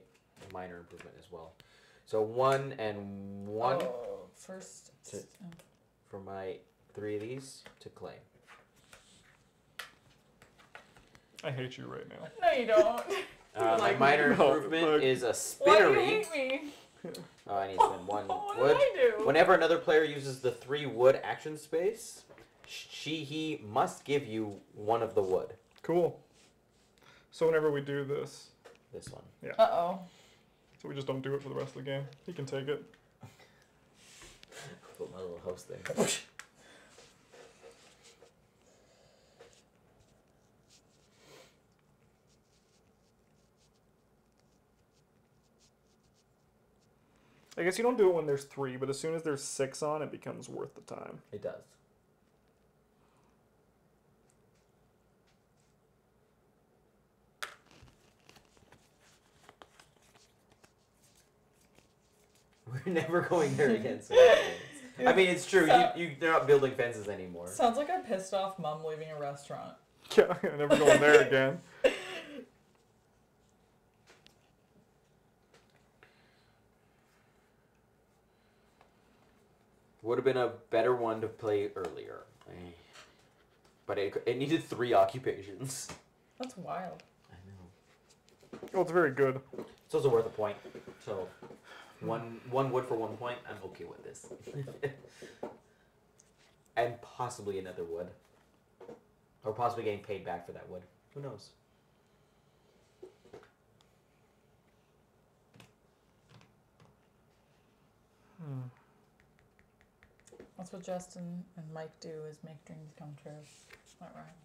minor improvement as well. So 1 and 1. Oh, first. For my 3 of these to claim. I hate you right now. No, you don't. Like my minor improvement is a spinnery. Why do you hate me? Oh, I need to spend 1 wood. What did I do? Whenever another player uses the 3 wood action space, he must give you 1 of the wood. Cool. So whenever we do this. This one. Yeah. Uh-oh. So we just don't do it for the rest of the game. He can take it. Put my little house there. I guess you don't do it when there's 3, but as soon as there's 6 on, it becomes worth the time. It does. We're never going there again. So I mean, it's true. They're not building fences anymore. Sounds like a pissed off mom leaving a restaurant. Yeah, I'm never going there again. Would have been a better one to play earlier, but it needed 3 occupations. That's wild. I know. Well, it's very good. It's also worth a point. So 1 wood for 1 point. I'm okay with this, and possibly another wood, or possibly getting paid back for that wood. Who knows? Hmm. That's what Justin and Mike do, is make dreams come true. Not right.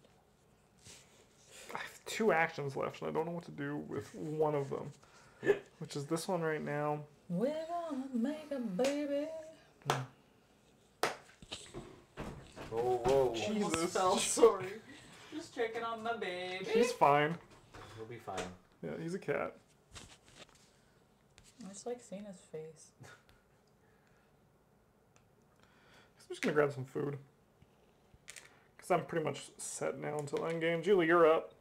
I have 2 actions left, and I don't know what to do with 1 of them. Which is this one right now. We wanna make a baby. Oh, whoa. Jesus. I'm sorry. Just checking on the baby. He's fine. He'll be fine. Yeah, he's a cat. I just like seeing his face. I'm just gonna grab some food, because I'm pretty much set now until end game. Julie, you're up.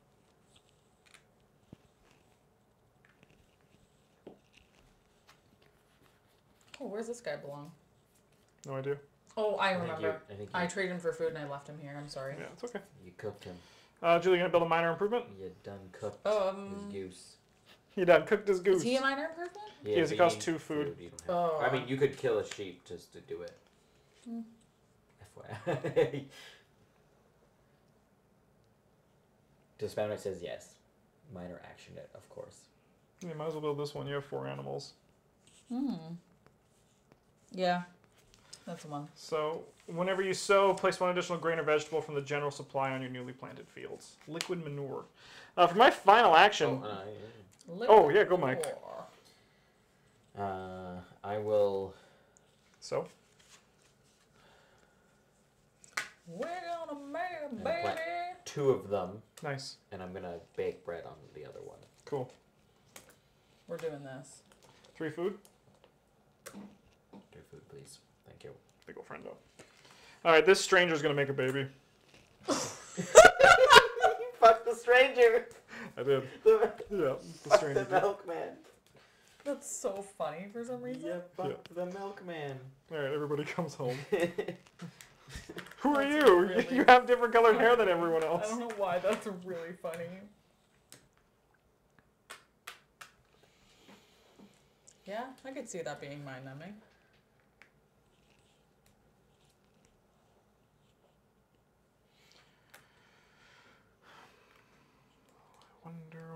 Oh, where's this guy belong? No idea. Oh, I remember. I traded him for food and I left him here. I'm sorry. Yeah, it's okay. You cooked him. Julie, you gonna build a minor improvement? You done cooked his goose. He done cooked his goose. Is he a minor improvement? Yeah, because it costs 2 food. Oh. I mean, you could kill a sheep just to do it. Mm. FYI. Despaminate says yes. Minor action it, of course. You might as well build this one. You have 4 animals. Hmm. Yeah. That's the one. So, whenever you sow, place 1 additional grain or vegetable from the general supply on your newly planted fields. Liquid manure. For my final action... Oh, yeah. Oh, yeah, go, Mike. I will... So? We're gonna make a baby! 2 of them. Nice. And I'm gonna bake bread on the other one. Cool. We're doing this. 3 food? 3 food, please. Thank you. Big ol' friendo. Alright, this stranger's gonna make a baby. You fucked the stranger! I did. Yeah, the stranger. Fuck the milkman. That's so funny for some reason. Yeah, fuck the milkman. Alright, everybody comes home. Who are you? Really... You have different colored hair than everyone else. I don't know why, that's really funny. Yeah, I could see that being mind-numbing. Wonder.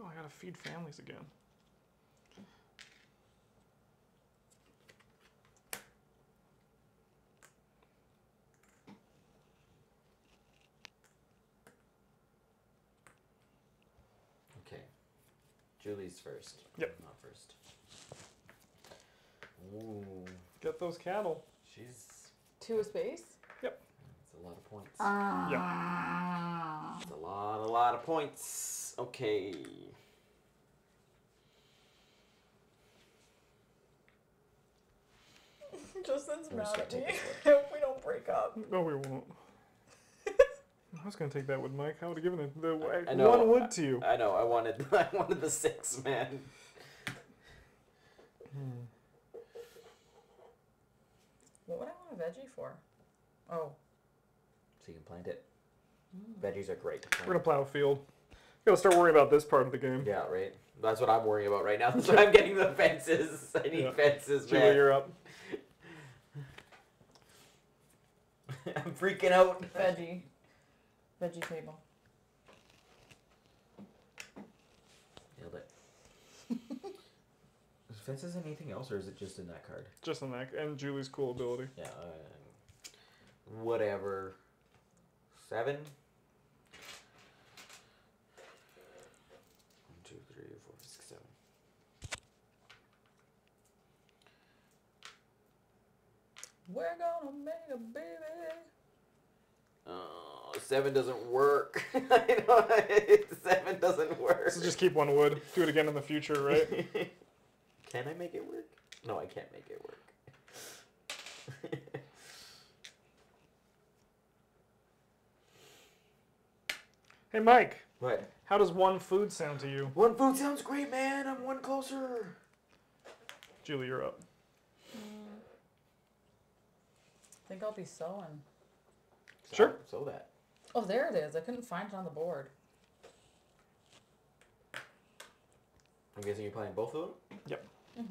Oh, I gotta feed families again. Okay. Julie's first. Yep. Not first. Ooh. Get those cattle. She's... 2 a space? Yep. That's a lot of points. Yeah. That's a lot of points. Okay. Justin's mad at me. We don't break up. No, we won't. I was gonna take that with Mike. I would have given it one wood to you. I know. I wanted the 6, man. What would I want a veggie for? Oh. So you can plant it. Veggies are great. We're gonna plow a field. You gotta start worrying about this part of the game. Yeah, right. That's what I'm worrying about right now. That's why I'm getting the fences. I need fences, man. Julie, you're up. I'm freaking out. Veggie table. Nailed it. Is fences anything else, or is it just in that card? Just in that, and Julie's cool ability. Yeah. Whatever. 7. 1, 2, 3, 4, 6, 7. We're gonna make a baby. Oh, 7 doesn't work. I know, 7 doesn't work. So just keep 1 wood. Do it again in the future, right? Can I make it work? No, I can't make it work. Hey, Mike. What? How does 1 food sound to you? 1 food sounds great, man. I'm 1 closer. Julie, you're up. I think I'll be sewing. Sure. Sew that. Oh, there it is. I couldn't find it on the board. I'm guessing you're playing both of them? Yep. There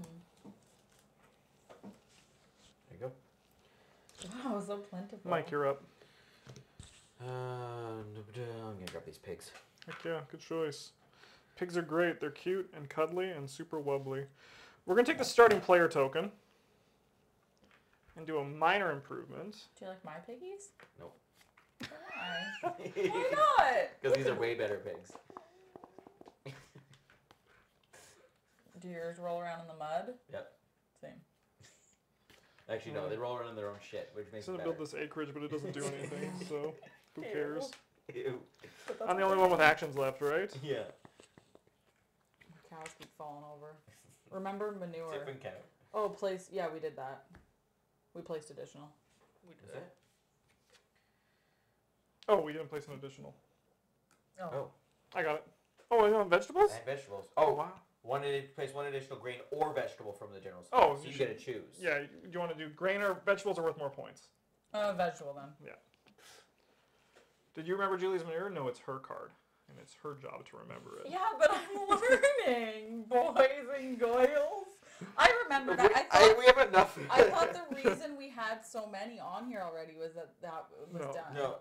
you go. Wow, so plentiful. Mike, you're up. I'm gonna grab these pigs. Heck yeah, good choice. Pigs are great. They're cute and cuddly and super wobbly. We're gonna take the starting player token and do a minor improvement. Do you like my piggies? Nope. Why? Why not? Because these are way better pigs. Do yours roll around in the mud? Yep. Same. Actually, no. They roll around in their own shit, which makes it better. I'm gonna build this acreage, but it doesn't do anything. So. Who cares? Ew. I'm the only one with actions left, right? Yeah. My cows keep falling over. Remember manure. Tip and cow. Oh, place. Yeah, we did that. We placed additional. We did that. Oh, we didn't place an additional. Oh. I got it. Oh, you want vegetables? I had vegetables. Oh, wow. Place 1 additional grain or vegetable from the general store. Oh, so you get to choose. Yeah, you want to do grain or vegetables are worth more points. Vegetable then. Yeah. Did you remember Julie's manure? No, it's her card. And it's her job to remember it. Yeah, but I'm learning, boys and girls. I remember that. We have enough. I thought the reason we had so many on here already was that was done. No,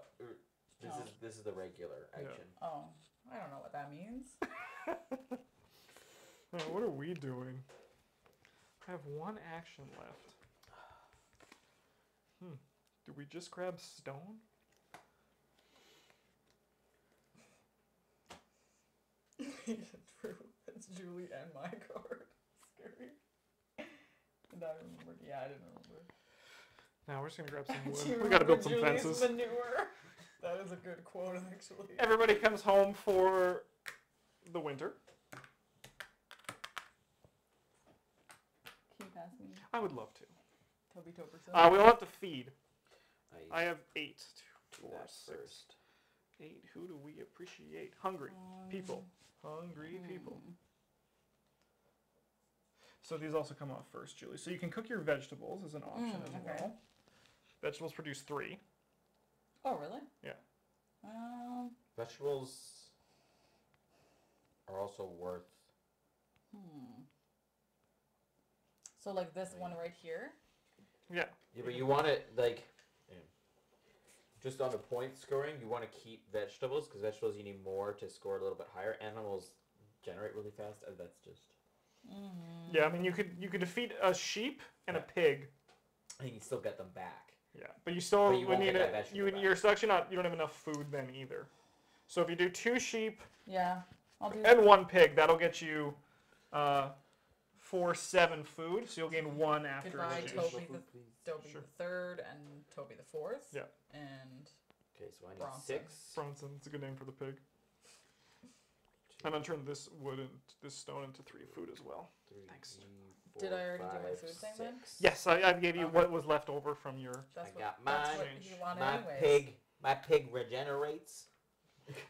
This is the regular action. Yeah. Oh, I don't know what that means. Right, what are we doing? I have one action left. Did we just grab stone? True. It's Julie and my card. Scary. And I remembered. Yeah, I didn't remember. Now we're just gonna grab some wood. We gotta build some Julie's fences. Manure. That is a good quote, actually. Everybody comes home for the winter. Can you pass me? I would love to. Toby Toberson. We all have to feed. I have 8, 2, 4, 6. 8. Who do we appreciate? Hungry people. Hungry people. So these also come off first, Julie. So you can cook your vegetables as an option as well. Vegetables produce 3. Oh, really? Yeah. Vegetables are also worth... So like this one right here? Yeah. Yeah, but you want to, like... Just on the point scoring, you want to keep vegetables, because vegetables you need more to score a little bit higher. Animals generate really fast, and that's just... Yeah, I mean, you could defeat a sheep and a pig. And you still get them back. Yeah, but you still would need it. You're actually not. You don't have enough food then either. So if you do 2 sheep, and 1 pig, that'll get you 4, 7 food. So you'll gain 1 after. Goodbye, Toby the third and Toby the fourth. Yeah. And okay, so I need Bronson. 6. Bronson. It's a good name for the pig. I'm gonna turn this wood and this stone into 3 food as well. 3, thanks. 4, did I already 5, do my food 6. Thing then? Yes, I gave you what was left over from your. That's my pig regenerates.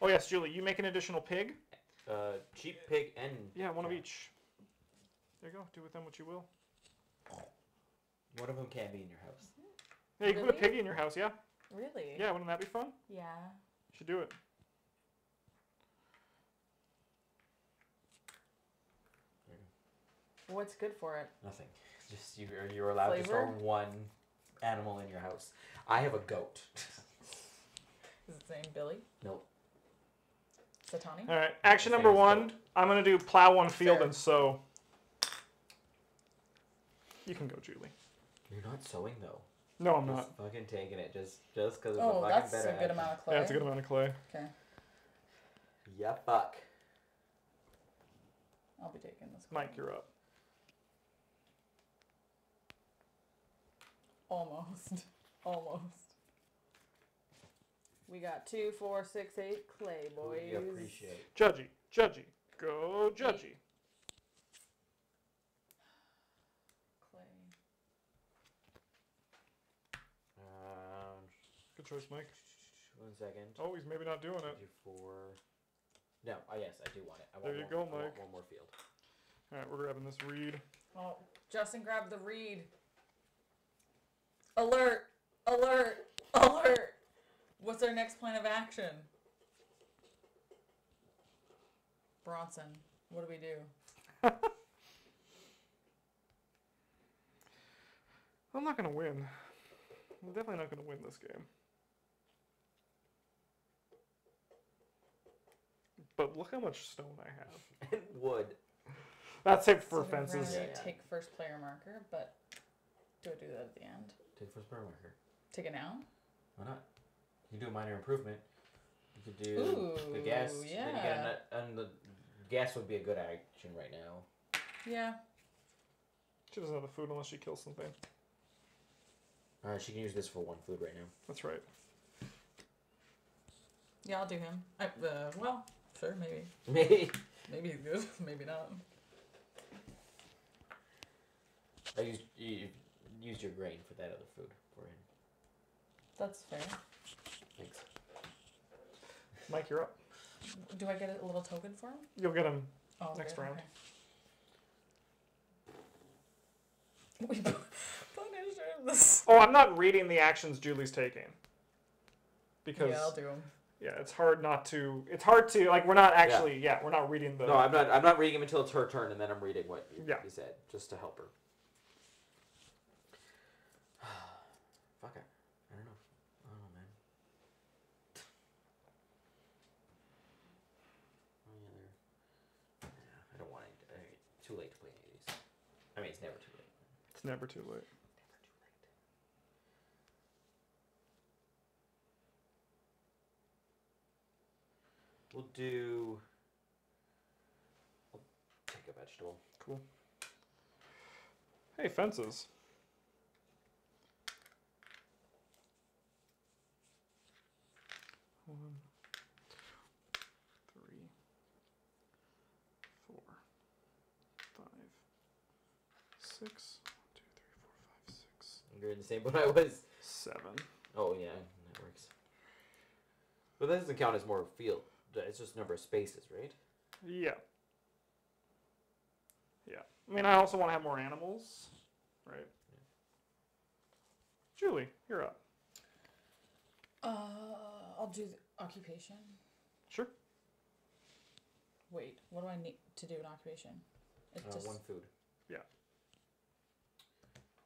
Oh yes, Julie, you make an additional pig. Cheap pig and one of each. There you go. Do with them what you will. One of them can't be in your house. Yeah, you can put a piggy in your house. Yeah. Really? Yeah. Wouldn't that be fun? Yeah. You should do it. What's good for it? Nothing. Just you're allowed to store 1 animal in your house. I have a goat. Is its name Billy? Nope. Satani? All right. Action number 1. I'm gonna do plow 1 field and sow. You can go, Julie. You're not sowing though. No, I'm not. Just fucking taking it just because it's a fucking better. Oh, that's a good amount of clay. Yeah, it's a good amount of clay. Okay. Yeah, fuck. I'll be taking this. Mike, you're up. Almost. Almost. We got 2, 4, 6, 8 clay, boys. We appreciate. Judgy. Judgy. Go, Judgy. 8. Clay. Good choice, Mike. 1 second. Oh, he's maybe not doing it. 4. No. Oh, yes, I do want it. I want I want 1 more field. All right, we're grabbing this reed. Oh, Justin, grab the reed. Alert! Alert! Alert! What's our next plan of action? Bronson, what do we do? I'm not going to win. I'm definitely not going to win this game. But look how much stone I have. And wood. That's it for fences. Really take first player marker, but do I do that at the end? Take first player marker. Take it now? Why not? You can do a minor improvement. You could do the guess. Yeah. Then you get and the guess would be a good action right now. Yeah. She doesn't have the food unless she kills something. Alright, she can use this for 1 food right now. That's right. Yeah, I'll do him. Well, sure, maybe. Maybe he's good. Maybe not. I used your grain for that other food for him. That's fair. Thanks. Mike, you're up. Do I get a little token for him? You'll get him next round. Okay. We punished him. I'm not reading the actions Julie's taking. Because I'll do them. Yeah, it's hard not to. It's hard to we're not actually. Yeah, we're not reading the. No, I'm not. I'm not reading him until it's her turn, and then I'm reading what he said just to help her. Fuck it. I don't know. I don't know, man. It's never too late. We'll do... I'll take a vegetable. Cool. Hey, fences. One, 3, 4, 5, 6. 1, 2, 3, 4, 5, 6. You're in the same boat I was. 7. Oh, yeah, that works. But that doesn't count as more field. It's just number of spaces, right? Yeah. Yeah. I mean, I also want to have more animals, right? Yeah. Julie, you're up. I'll do the occupation. Sure. Wait, what do I need to do in occupation? It's just... one food. Yeah.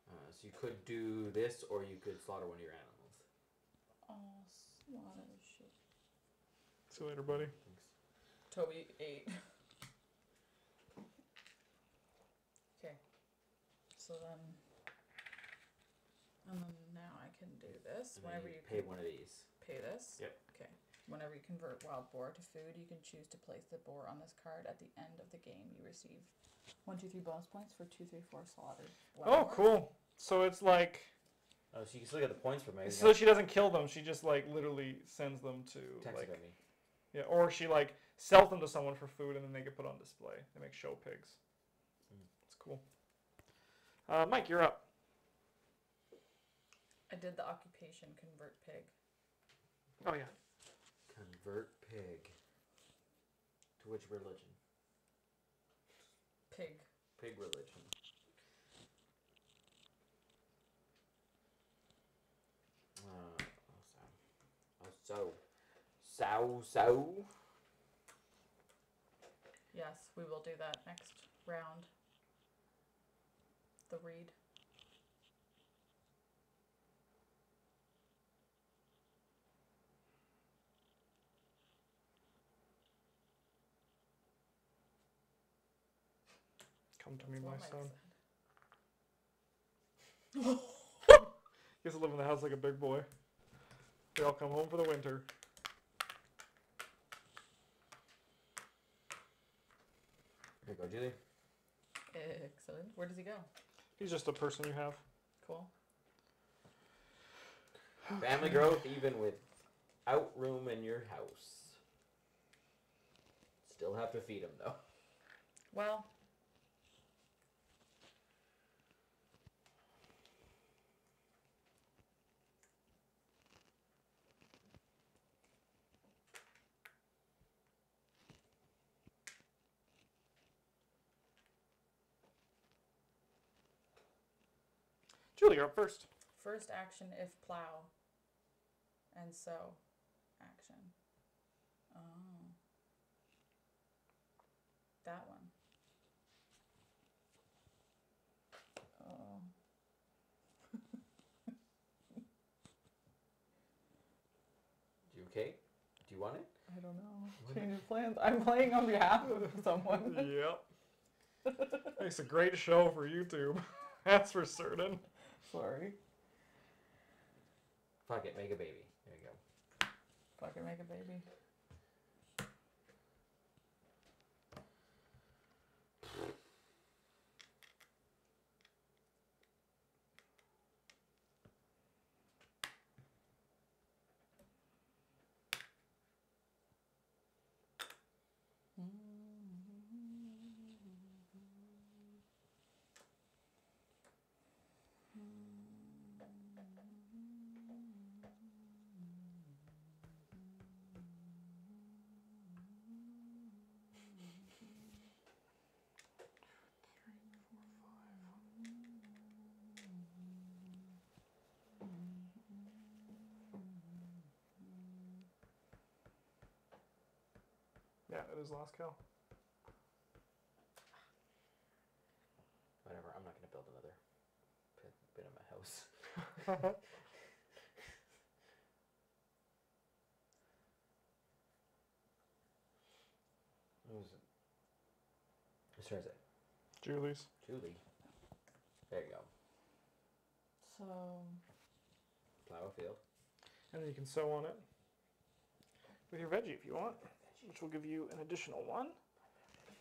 So you could do this, or you could slaughter one of your animals. Oh, slaughter shit. See you later, buddy. Thanks. Toby ate. Okay. So then, now I can do this. And whenever you pay one of these. Pay this. Yep. Okay. Whenever you convert wild boar to food, you can choose to place the boar on this card. At the end of the game, you receive 1, 2, 3 bonus points for 2, 3, 4 slaughtered. Oh, cool. So it's like... Oh, so you can still get the points for me. So she doesn't kill them. She just, like, literally sends them to... Text me. Yeah, or she, like, sells them to someone for food, and then they get put on display. They make show pigs. It's cool. Mike, you're up. I did the occupation convert pig. Oh, yeah. Convert pig. To which religion? Pig. Pig religion. So. Yes, we will do that next round. The read. Come to me, my son. He has to live in the house like a big boy. They all come home for the winter. Here you go, Julie. Excellent. Where does he go? He's just a person you have. Cool. Okay. Family growth even without room in your house. Still have to feed him, though. Well... Julie, you're up first. First action if plow. And so, action. Oh. That one. Oh. You okay? Do you want it? I don't know. Change of plans. I'm playing on behalf of someone. Yep. It's a great show for YouTube. That's for certain. Sorry. Fuck it, make a baby. There you go. Fuck it, make a baby. Yeah, it was last kill. Whatever, I'm not gonna build another bit of my house. What was it? Which turn is it? Julie's. Julie. There you go. And then you can sew on it with your veggie if you want, which will give you an additional one.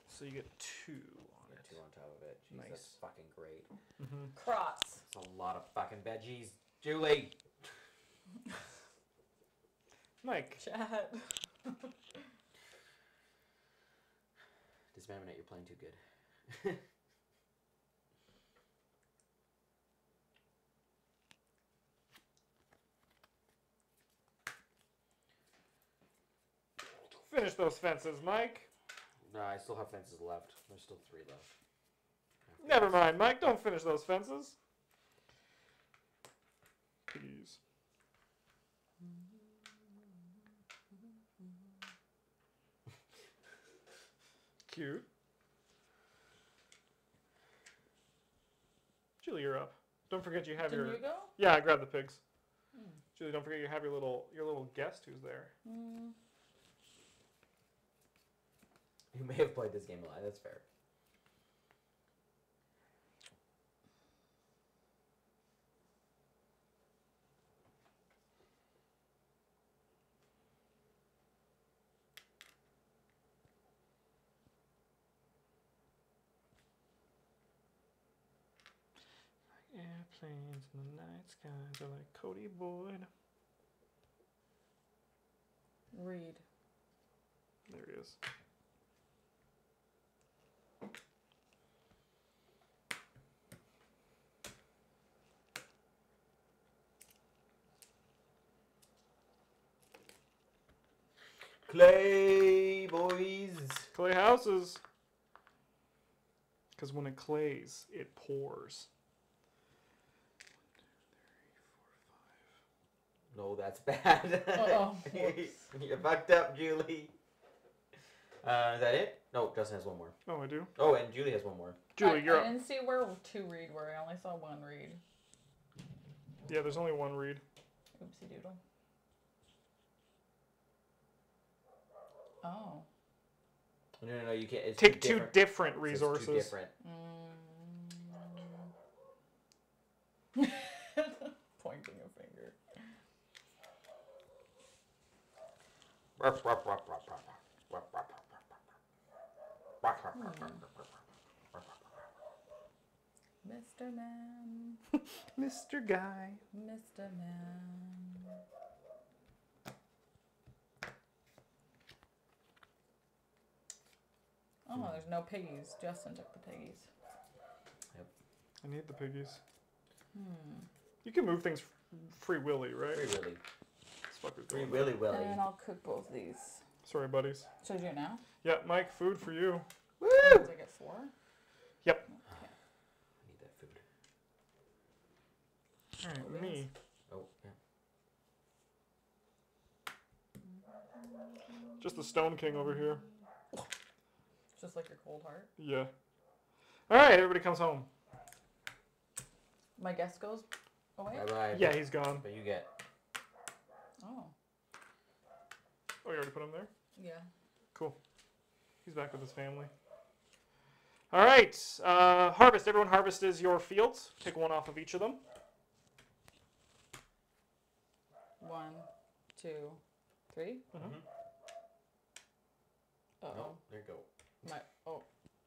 So you get two on it. Two on top of it. Jeez, nice. That's fucking great. Mm-hmm. Cross. That's a lot of fucking veggies. Julie. Mike. Chat. Despaminate, you're playing too good. Finish those fences, Mike. No, I still have fences left. There's still 3 left. Never mind, Mike. Don't finish those fences. Please. Cute. Julie, you're up. Don't forget you have your... Did you go? Yeah, I grabbed the pigs. Mm. Julie, don't forget you have your little guest who's there. Mm. You may have played this game a lot. That's fair. Like airplanes in the night skies are like Cody Boyd. Read. There he is. Clay, boys. Clay houses. Because when it clays, it pours. 1, 2, 3, 4, 5. No, that's bad. Uh-oh. You fucked up, Julie. Is that it? No, Justin has one more. Oh, I do? Oh, and Julie has one more. Julie, you're up. I didn't see where 2 read were. I only saw 1 read. Yeah, there's only 1 read. Oopsie doodle. Oh. No, you can't. It's take two different resources. It's two different. Mm. Pointing a finger. Mr. Man. Mr. Guy. Mr. Man. Oh, there's no piggies. Justin took the piggies. Yep. I need the piggies. Hmm. You can move things free willy, right? Free willy. Free willy willy. And then I'll cook both these. Sorry, buddies. Should I do it now? Yeah, Mike, food for you. Woo! Did I get 4? Yep. Okay. I need that food. All right, me. Oh, yeah. Just the Stone King over here. Just like your cold heart? Yeah. All right, everybody comes home. My guest goes away? Bye-bye. Yeah, he's gone. But you get... Oh. Oh, you already put him there? Yeah. Cool. He's back with his family. All right. Harvest. Everyone harvests your fields. Take 1 off of each of them. 1, 2, 3. Mm-hmm. Uh-oh. No, there you go.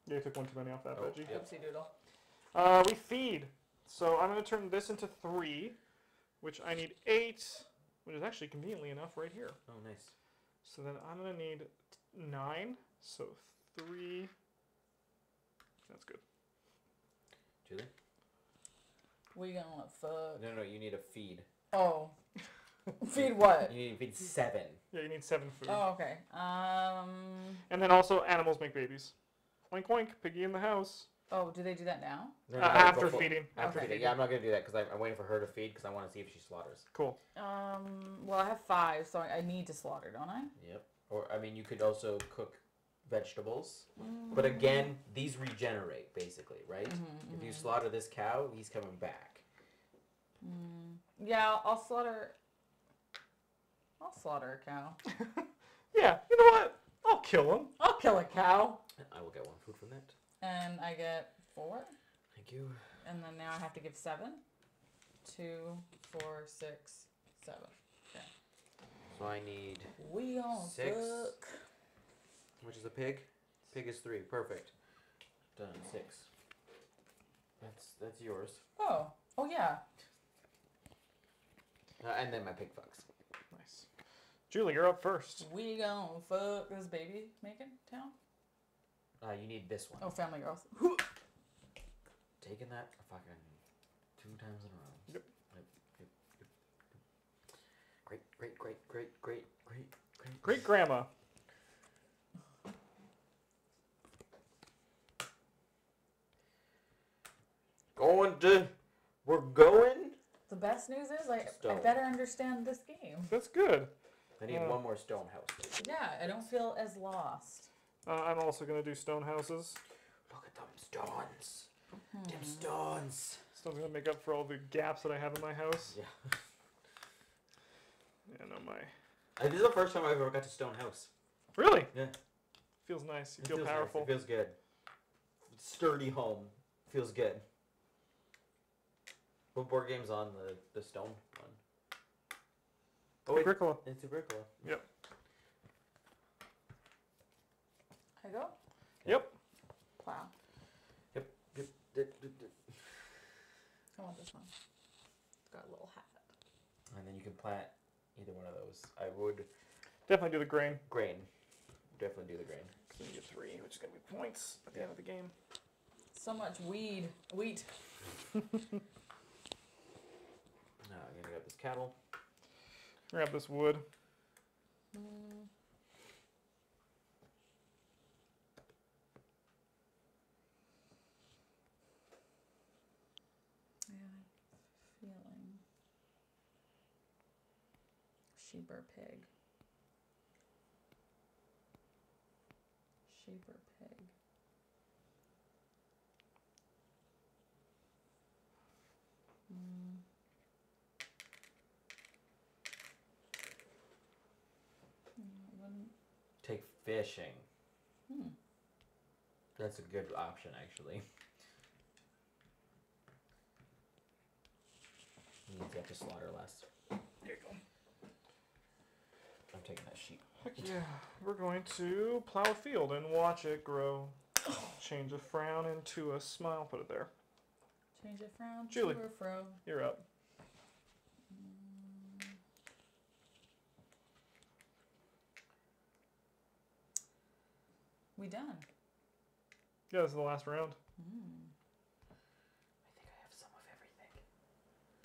Yeah, you took 1 too many off that veggie. Yep. Oopsie doodle. We feed. So I'm going to turn this into 3, which I need 8, which is actually conveniently enough right here. Oh, nice. So then I'm going to need 9, so 3. That's good. Julie? We're going to let fuck. No, you need a feed. Oh. Feed what? You need to feed 7. Yeah, you need 7 food. Oh, okay. And then also animals make babies. Oink, oink, piggy in the house. Oh, do they do that now? No, after feeding. After feeding. Yeah, I'm not going to do that because I'm waiting for her to feed because I want to see if she slaughters. Cool. Well, I have 5, so I need to slaughter, don't I? Yep. Or, I mean, you could also cook vegetables. Mm-hmm. But again, these regenerate, basically, right? Mm-hmm, if you slaughter this cow, he's coming back. Mm. Yeah, I'll slaughter... a cow. Yeah, you know what? I'll kill him. I'll kill a cow. I will get 1 food from that. And I get 4. Thank you. And then now I have to give 7. 2, 4, 6, 7. Okay. So I need six, which is a pig. Pig is 3. Perfect. Done. 6. That's yours. Oh. Oh yeah. And then my pig fucks. Nice. Julie, you're up first. We gonna fuck this baby making town. You need this one. Oh, Family Girls. Taking that fucking 2 times in a row. Yep. Great grandma. We're going. The best news is I better understand this game. That's good. I need one more stone house. Yeah, I don't feel as lost. I'm also gonna do stone houses. Look at them stones. Hmm. Them stones. Still gonna make up for all the gaps that I have in my house. Yeah. Yeah, no, this is the first time I've ever got to stone house. Really? Yeah. Feels nice. It feels powerful. Nice. It feels good. Sturdy home. Feels good. What board game's on the stone one? Oh, Agricola. It's Agricola. Yep. I go? Yep. Wow. Yep. I want this one. It's got a little hat. And then you can plant either one of those. I would definitely do the grain. Definitely do the grain. So you get 3, which is going to be points at the end of the game. So much wheat. Now I'm going to grab this cattle. Grab this wood. Yeah, feeling sheep or pig. Sheep or pig. Take fishing. That's a good option, actually. You have to slaughter less. There you go. I'm taking that sheep. Heck yeah. We're going to plow a field and watch it grow. Change a frown into a smile. Put it there. Change a frown Julie, to a fro. You're up. We done. Yeah, this is the last round. I think I have some of everything.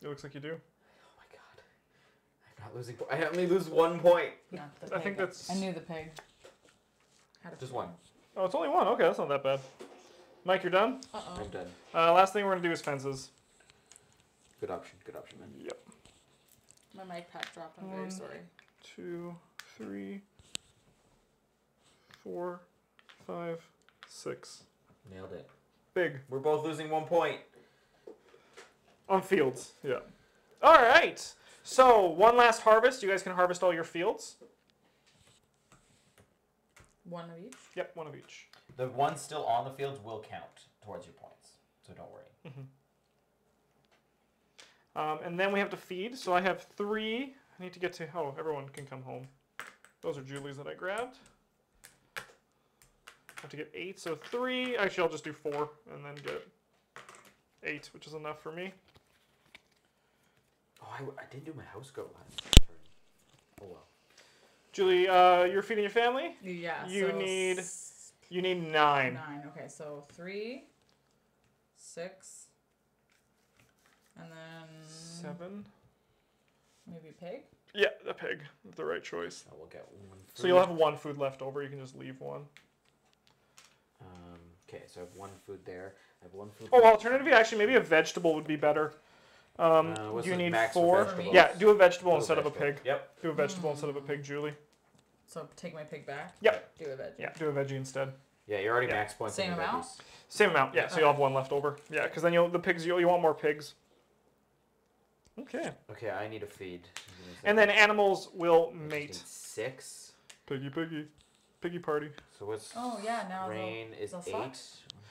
It looks like you do. Oh my god. I'm not losing. I only lose 1 point. Not the pig. I think that's. I knew the pig. Just 1. Oh, it's only 1. Okay, that's not that bad. Mike, you're done? Uh-oh. I'm done. Last thing we're going to do is fences. Good option, man. Yep. My mic pack dropped. I'm very sorry. 1, 2, 3, 4, 5, 6. Nailed it. Big. We're both losing 1 point. On fields. Yeah. All right. So one last harvest. You guys can harvest all your fields. 1 of each? Yep, 1 of each. The ones still on the fields will count towards your points. So don't worry. And then we have to feed. So I have 3. I need to get to... Oh, everyone can come home. Those are Julie's that I grabbed. I have to get 8, so 3. Actually, I'll just do 4 and then get 8, which is enough for me. Oh, I didn't do my house goat last turn. Oh, well. Julie, you're feeding your family? Yeah. You need 9. 9, okay, so 3, 6, and then... 7. Maybe pig? Yeah, a pig. The right choice. I will get 1 food. So you'll have 1 food left over. You can just leave 1. Okay, so I have 1 food there. I have 1 food. Oh, alternatively, actually, maybe a vegetable would be better. You need 4. Yeah, do a vegetable instead of a pig. Yep. Do a vegetable instead of a pig, Julie. So take my pig back? Yep. Do a veggie. Yeah, do a veggie instead. Yeah, you're already max points. Same amount? Same amount, yeah, so you'll have 1 left over. Yeah, because then you want more pigs. Okay. Okay, I need a feed. And then animals will mate. 6. Piggy. Piggy party. So what's rain is 8? 1,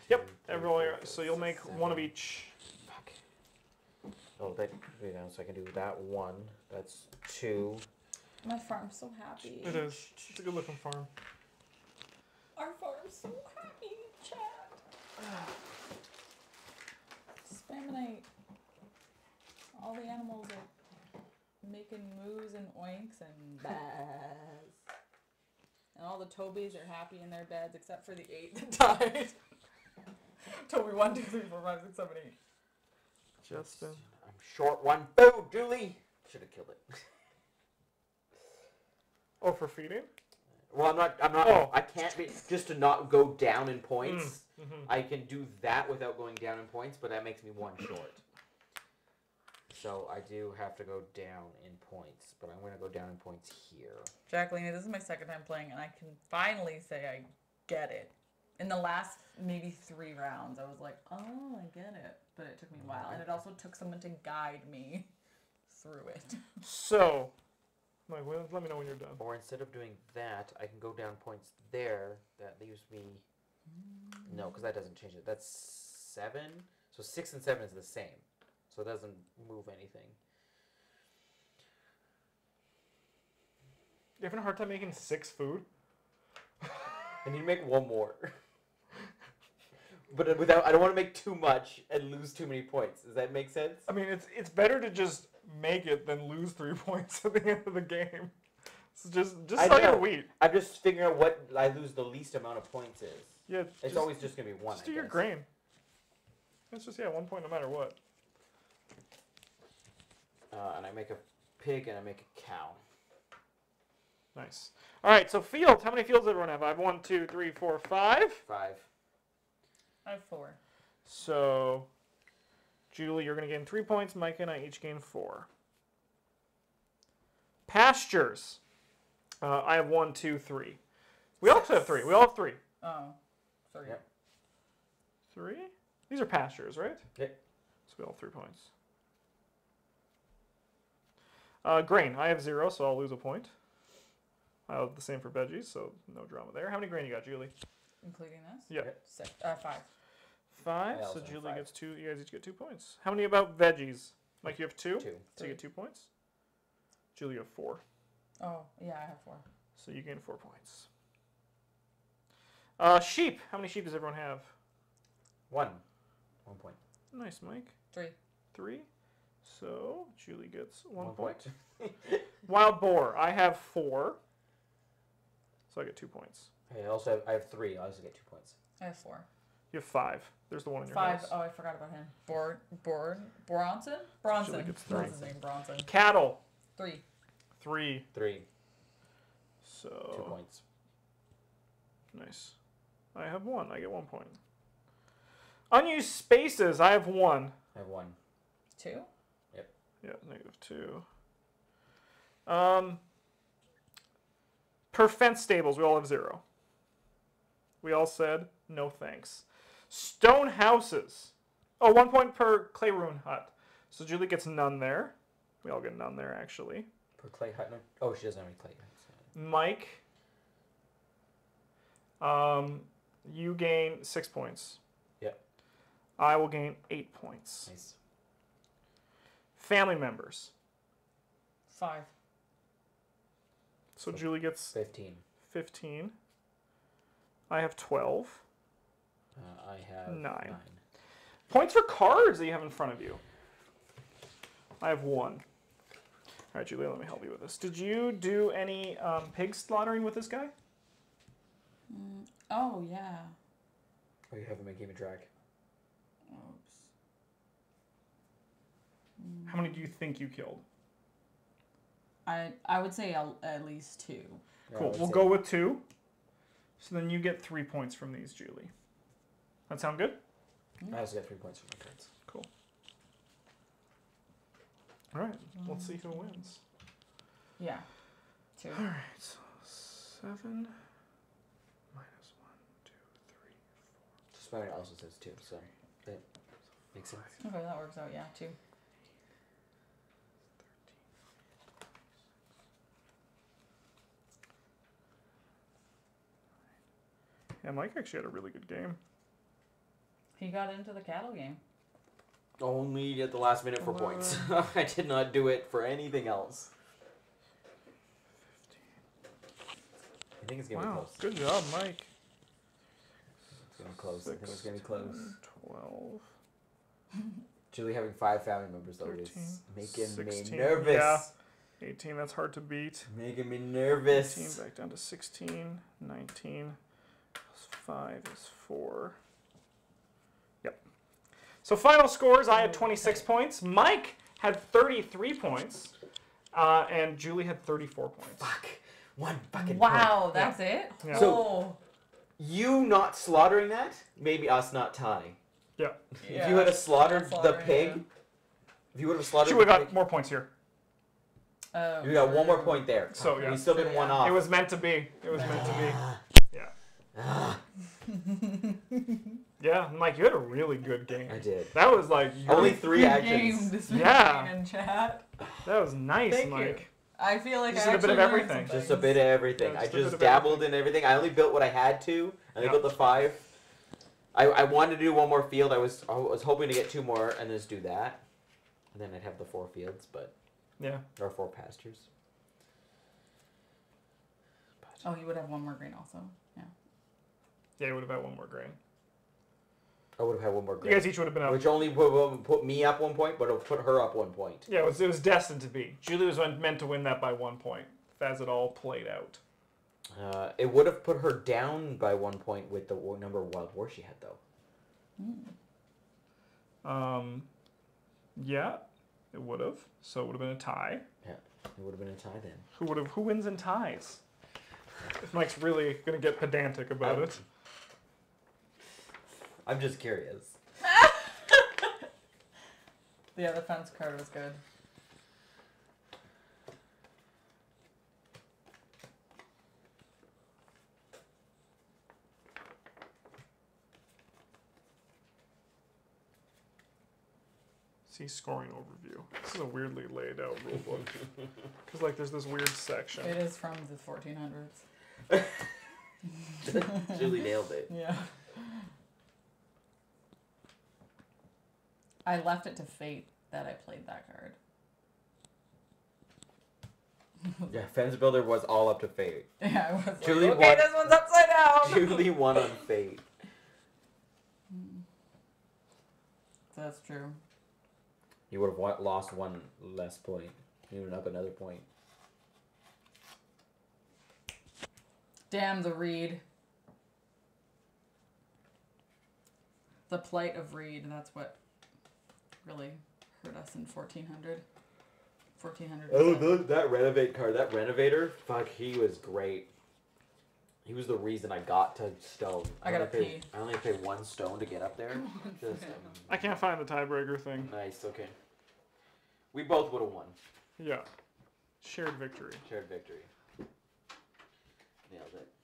2, 3, 4, so you'll make 7. 1 of each. Fuck. So that, you know, so I can do that one. That's two. My farm's so happy. It is. It's a good looking farm. Our farm's so happy, Chad. Despaminate. All the animals are making moos and oinks and baas. And all the Tobies are happy in their beds except for the 8 that died. Toby, 1, 2, 3, 4, 5, 6, 7, 8. Justin. I'm short one. Boo, Julie! Should have killed it. Oh, for feeding? Well, I'm not, oh. I can't be, just to not go down in points. Mm-hmm. I can do that without going down in points, but that makes me one short. So I do have to go down in points, but I'm going to go down in points here. Jacqueline, this is my second time playing, and I can finally say I get it. In the last maybe 3 rounds, I was like, oh, I get it. But it took me a while, and it also took someone to guide me through it. So... let me know when you're done. Or instead of doing that, I can go down points there. That leaves me... No, because that doesn't change it. That's 7. So 6 and 7 is the same. So it doesn't move anything. You're having a hard time making 6 food? I need to make 1 more. But without, I don't want to make too much and lose too many points. Does that make sense? I mean, it's better to just make it than lose 3 points at the end of the game. So just sell your wheat. I'm just figuring out what I lose the least amount of points is. Yeah, it's just, always just gonna be 1. Just do your grain. It's just 1 point no matter what. And I make a pig and I make a cow. Nice. All right, so fields. How many fields does everyone have? I have 1, 2, 3, 4, 5. 5. I have 4. So, Julie, you're going to gain 3 points. Mike and I each gain 4. Pastures. I have 1, 2, 3. We also have 3. We all have 3. Oh, 3. Yep. 3? These are pastures, right? Yep. So we all have 3 points. Grain. I have 0, so I'll lose a point. I'll have the same for veggies, so no drama there. How many grain you got, Julie? Including this? Yeah. 5. 5? So Julie 5. Gets 2. You guys each get 2 points. How many about veggies? Mike, you have 2? 2. So you get 2 points. Julie, you have 4. Oh, yeah, I have 4. So you gain 4 points. Sheep. How many sheep does everyone have? 1. 1 point. Nice, Mike. 3. 3. So Julie gets 1 point. Wild boar. I have 4. So I get 2 points. Okay, I have 3. I also get 2 points. I have 4. You have 5. There's the one in your house. 5. Oh, I forgot about him. Bronson? Bronson. Julie gets 3. What's his name? Bronson. Cattle. 3. 3. So. 2 points. Nice. I have 1. I get 1 point. Unused spaces. I have 1. I have 1. 2? Yep. Yeah, -2. Per fence stables, we all have 0. We all said no thanks. Stone houses. Oh, 1 point per clay ruin hut. So Julie gets none there. We all get none there, actually. Per clay hut? No. Oh, she doesn't have any clay huts. Mike, you gain 6 points. Yep. I will gain 8 points. Nice. Family members. 5. So Julie gets 15. 15. I have 12. I have 9. Points for cards that you have in front of you. I have 1. All right, Julie, let me help you with this. Did you do any pig slaughtering with this guy? Oh, yeah. Oh, you haven't been keeping track. Oops. How many do you think you killed? I would say at least 2. Cool. We'll go with 2. So then you get 3 points from these, Julie. That sound good? I also get 3 points from my cards. Cool. All right. Let's see who wins. Yeah. 2. All right. So 7 minus 1, 2, 3, 4. Spider also says 2, so that makes sense. Okay, that works out. Yeah, 2. Yeah, Mike actually had a really good game. He got into the cattle game. Only at the last minute for points. I did not do it for anything else. I think it's going to be close. Good job, Mike. It's going to be close. 6, I think it's going to be close. 12. Julie having 5 family members, though, 13, is making 16, me nervous. Yeah. 18, that's hard to beat. Making me nervous. 18, back down to 16. 19 plus 5 is 4. Yep. So final scores, I had 26 points. Mike had 33 points. And Julie had 34 points. Fuck. One fucking point. That's it? Yeah. So, you not slaughtering that, maybe us not tying. Yeah. If you would have slaughtered the pig, if you would have slaughtered the pig. She would have got more points here. Oh, you got one more point there. So, yeah. You still did one off. It was meant to be. It was meant to be. Yeah. Yeah, Mike, you had a really good game. I did. That was like only 3 actions. That was nice, Mike. You. I feel like I did a bit of everything. Just a bit of everything. Yeah, I just dabbled in everything. I only built what I had to. I built the 5. I wanted to do one more field. I was hoping to get 2 more and just do that, and then I'd have the 4 fields, but or 4 pastures. But, oh, you would have 1 more grain also. Yeah. Yeah, you would have had 1 more grain. I would have had 1 more grain. You guys each would have been up. Which only put me up 1 point, but it put her up 1 point. Yeah, it was destined to be. Julie was meant to win that by 1 point, as it all played out. It would have put her down by 1 point with the number of Wild War she had, though. Mm. Yeah, it would have. So it would have been a tie. Yeah, it would have been a tie then. Who wins in ties? Mike's really going to get pedantic about it. I'm just curious. Yeah, the fence card was good. See scoring overview. This is a weirdly laid out rule book. Because like there's this weird section. It is from the 1400s. Julie nailed it. Yeah. I left it to fate that I played that card. Yeah, Fence Builder was all up to fate. Yeah, I was Julie like, okay, won, this one's upside down! Julie won on fate. That's true. You would have lost 1 less point. You would have up another point. Damn the Reed. The plight of Reed, that's what really hurt us in 1400. 1400. Oh, that renovate card, that renovator, fuck, he was great. He was the reason I got to stone. I gotta pee. I only paid 1 stone to get up there. Just, I can't find the tiebreaker thing. Nice, okay. We both would have won. Yeah. Shared victory. Shared victory. Nailed it.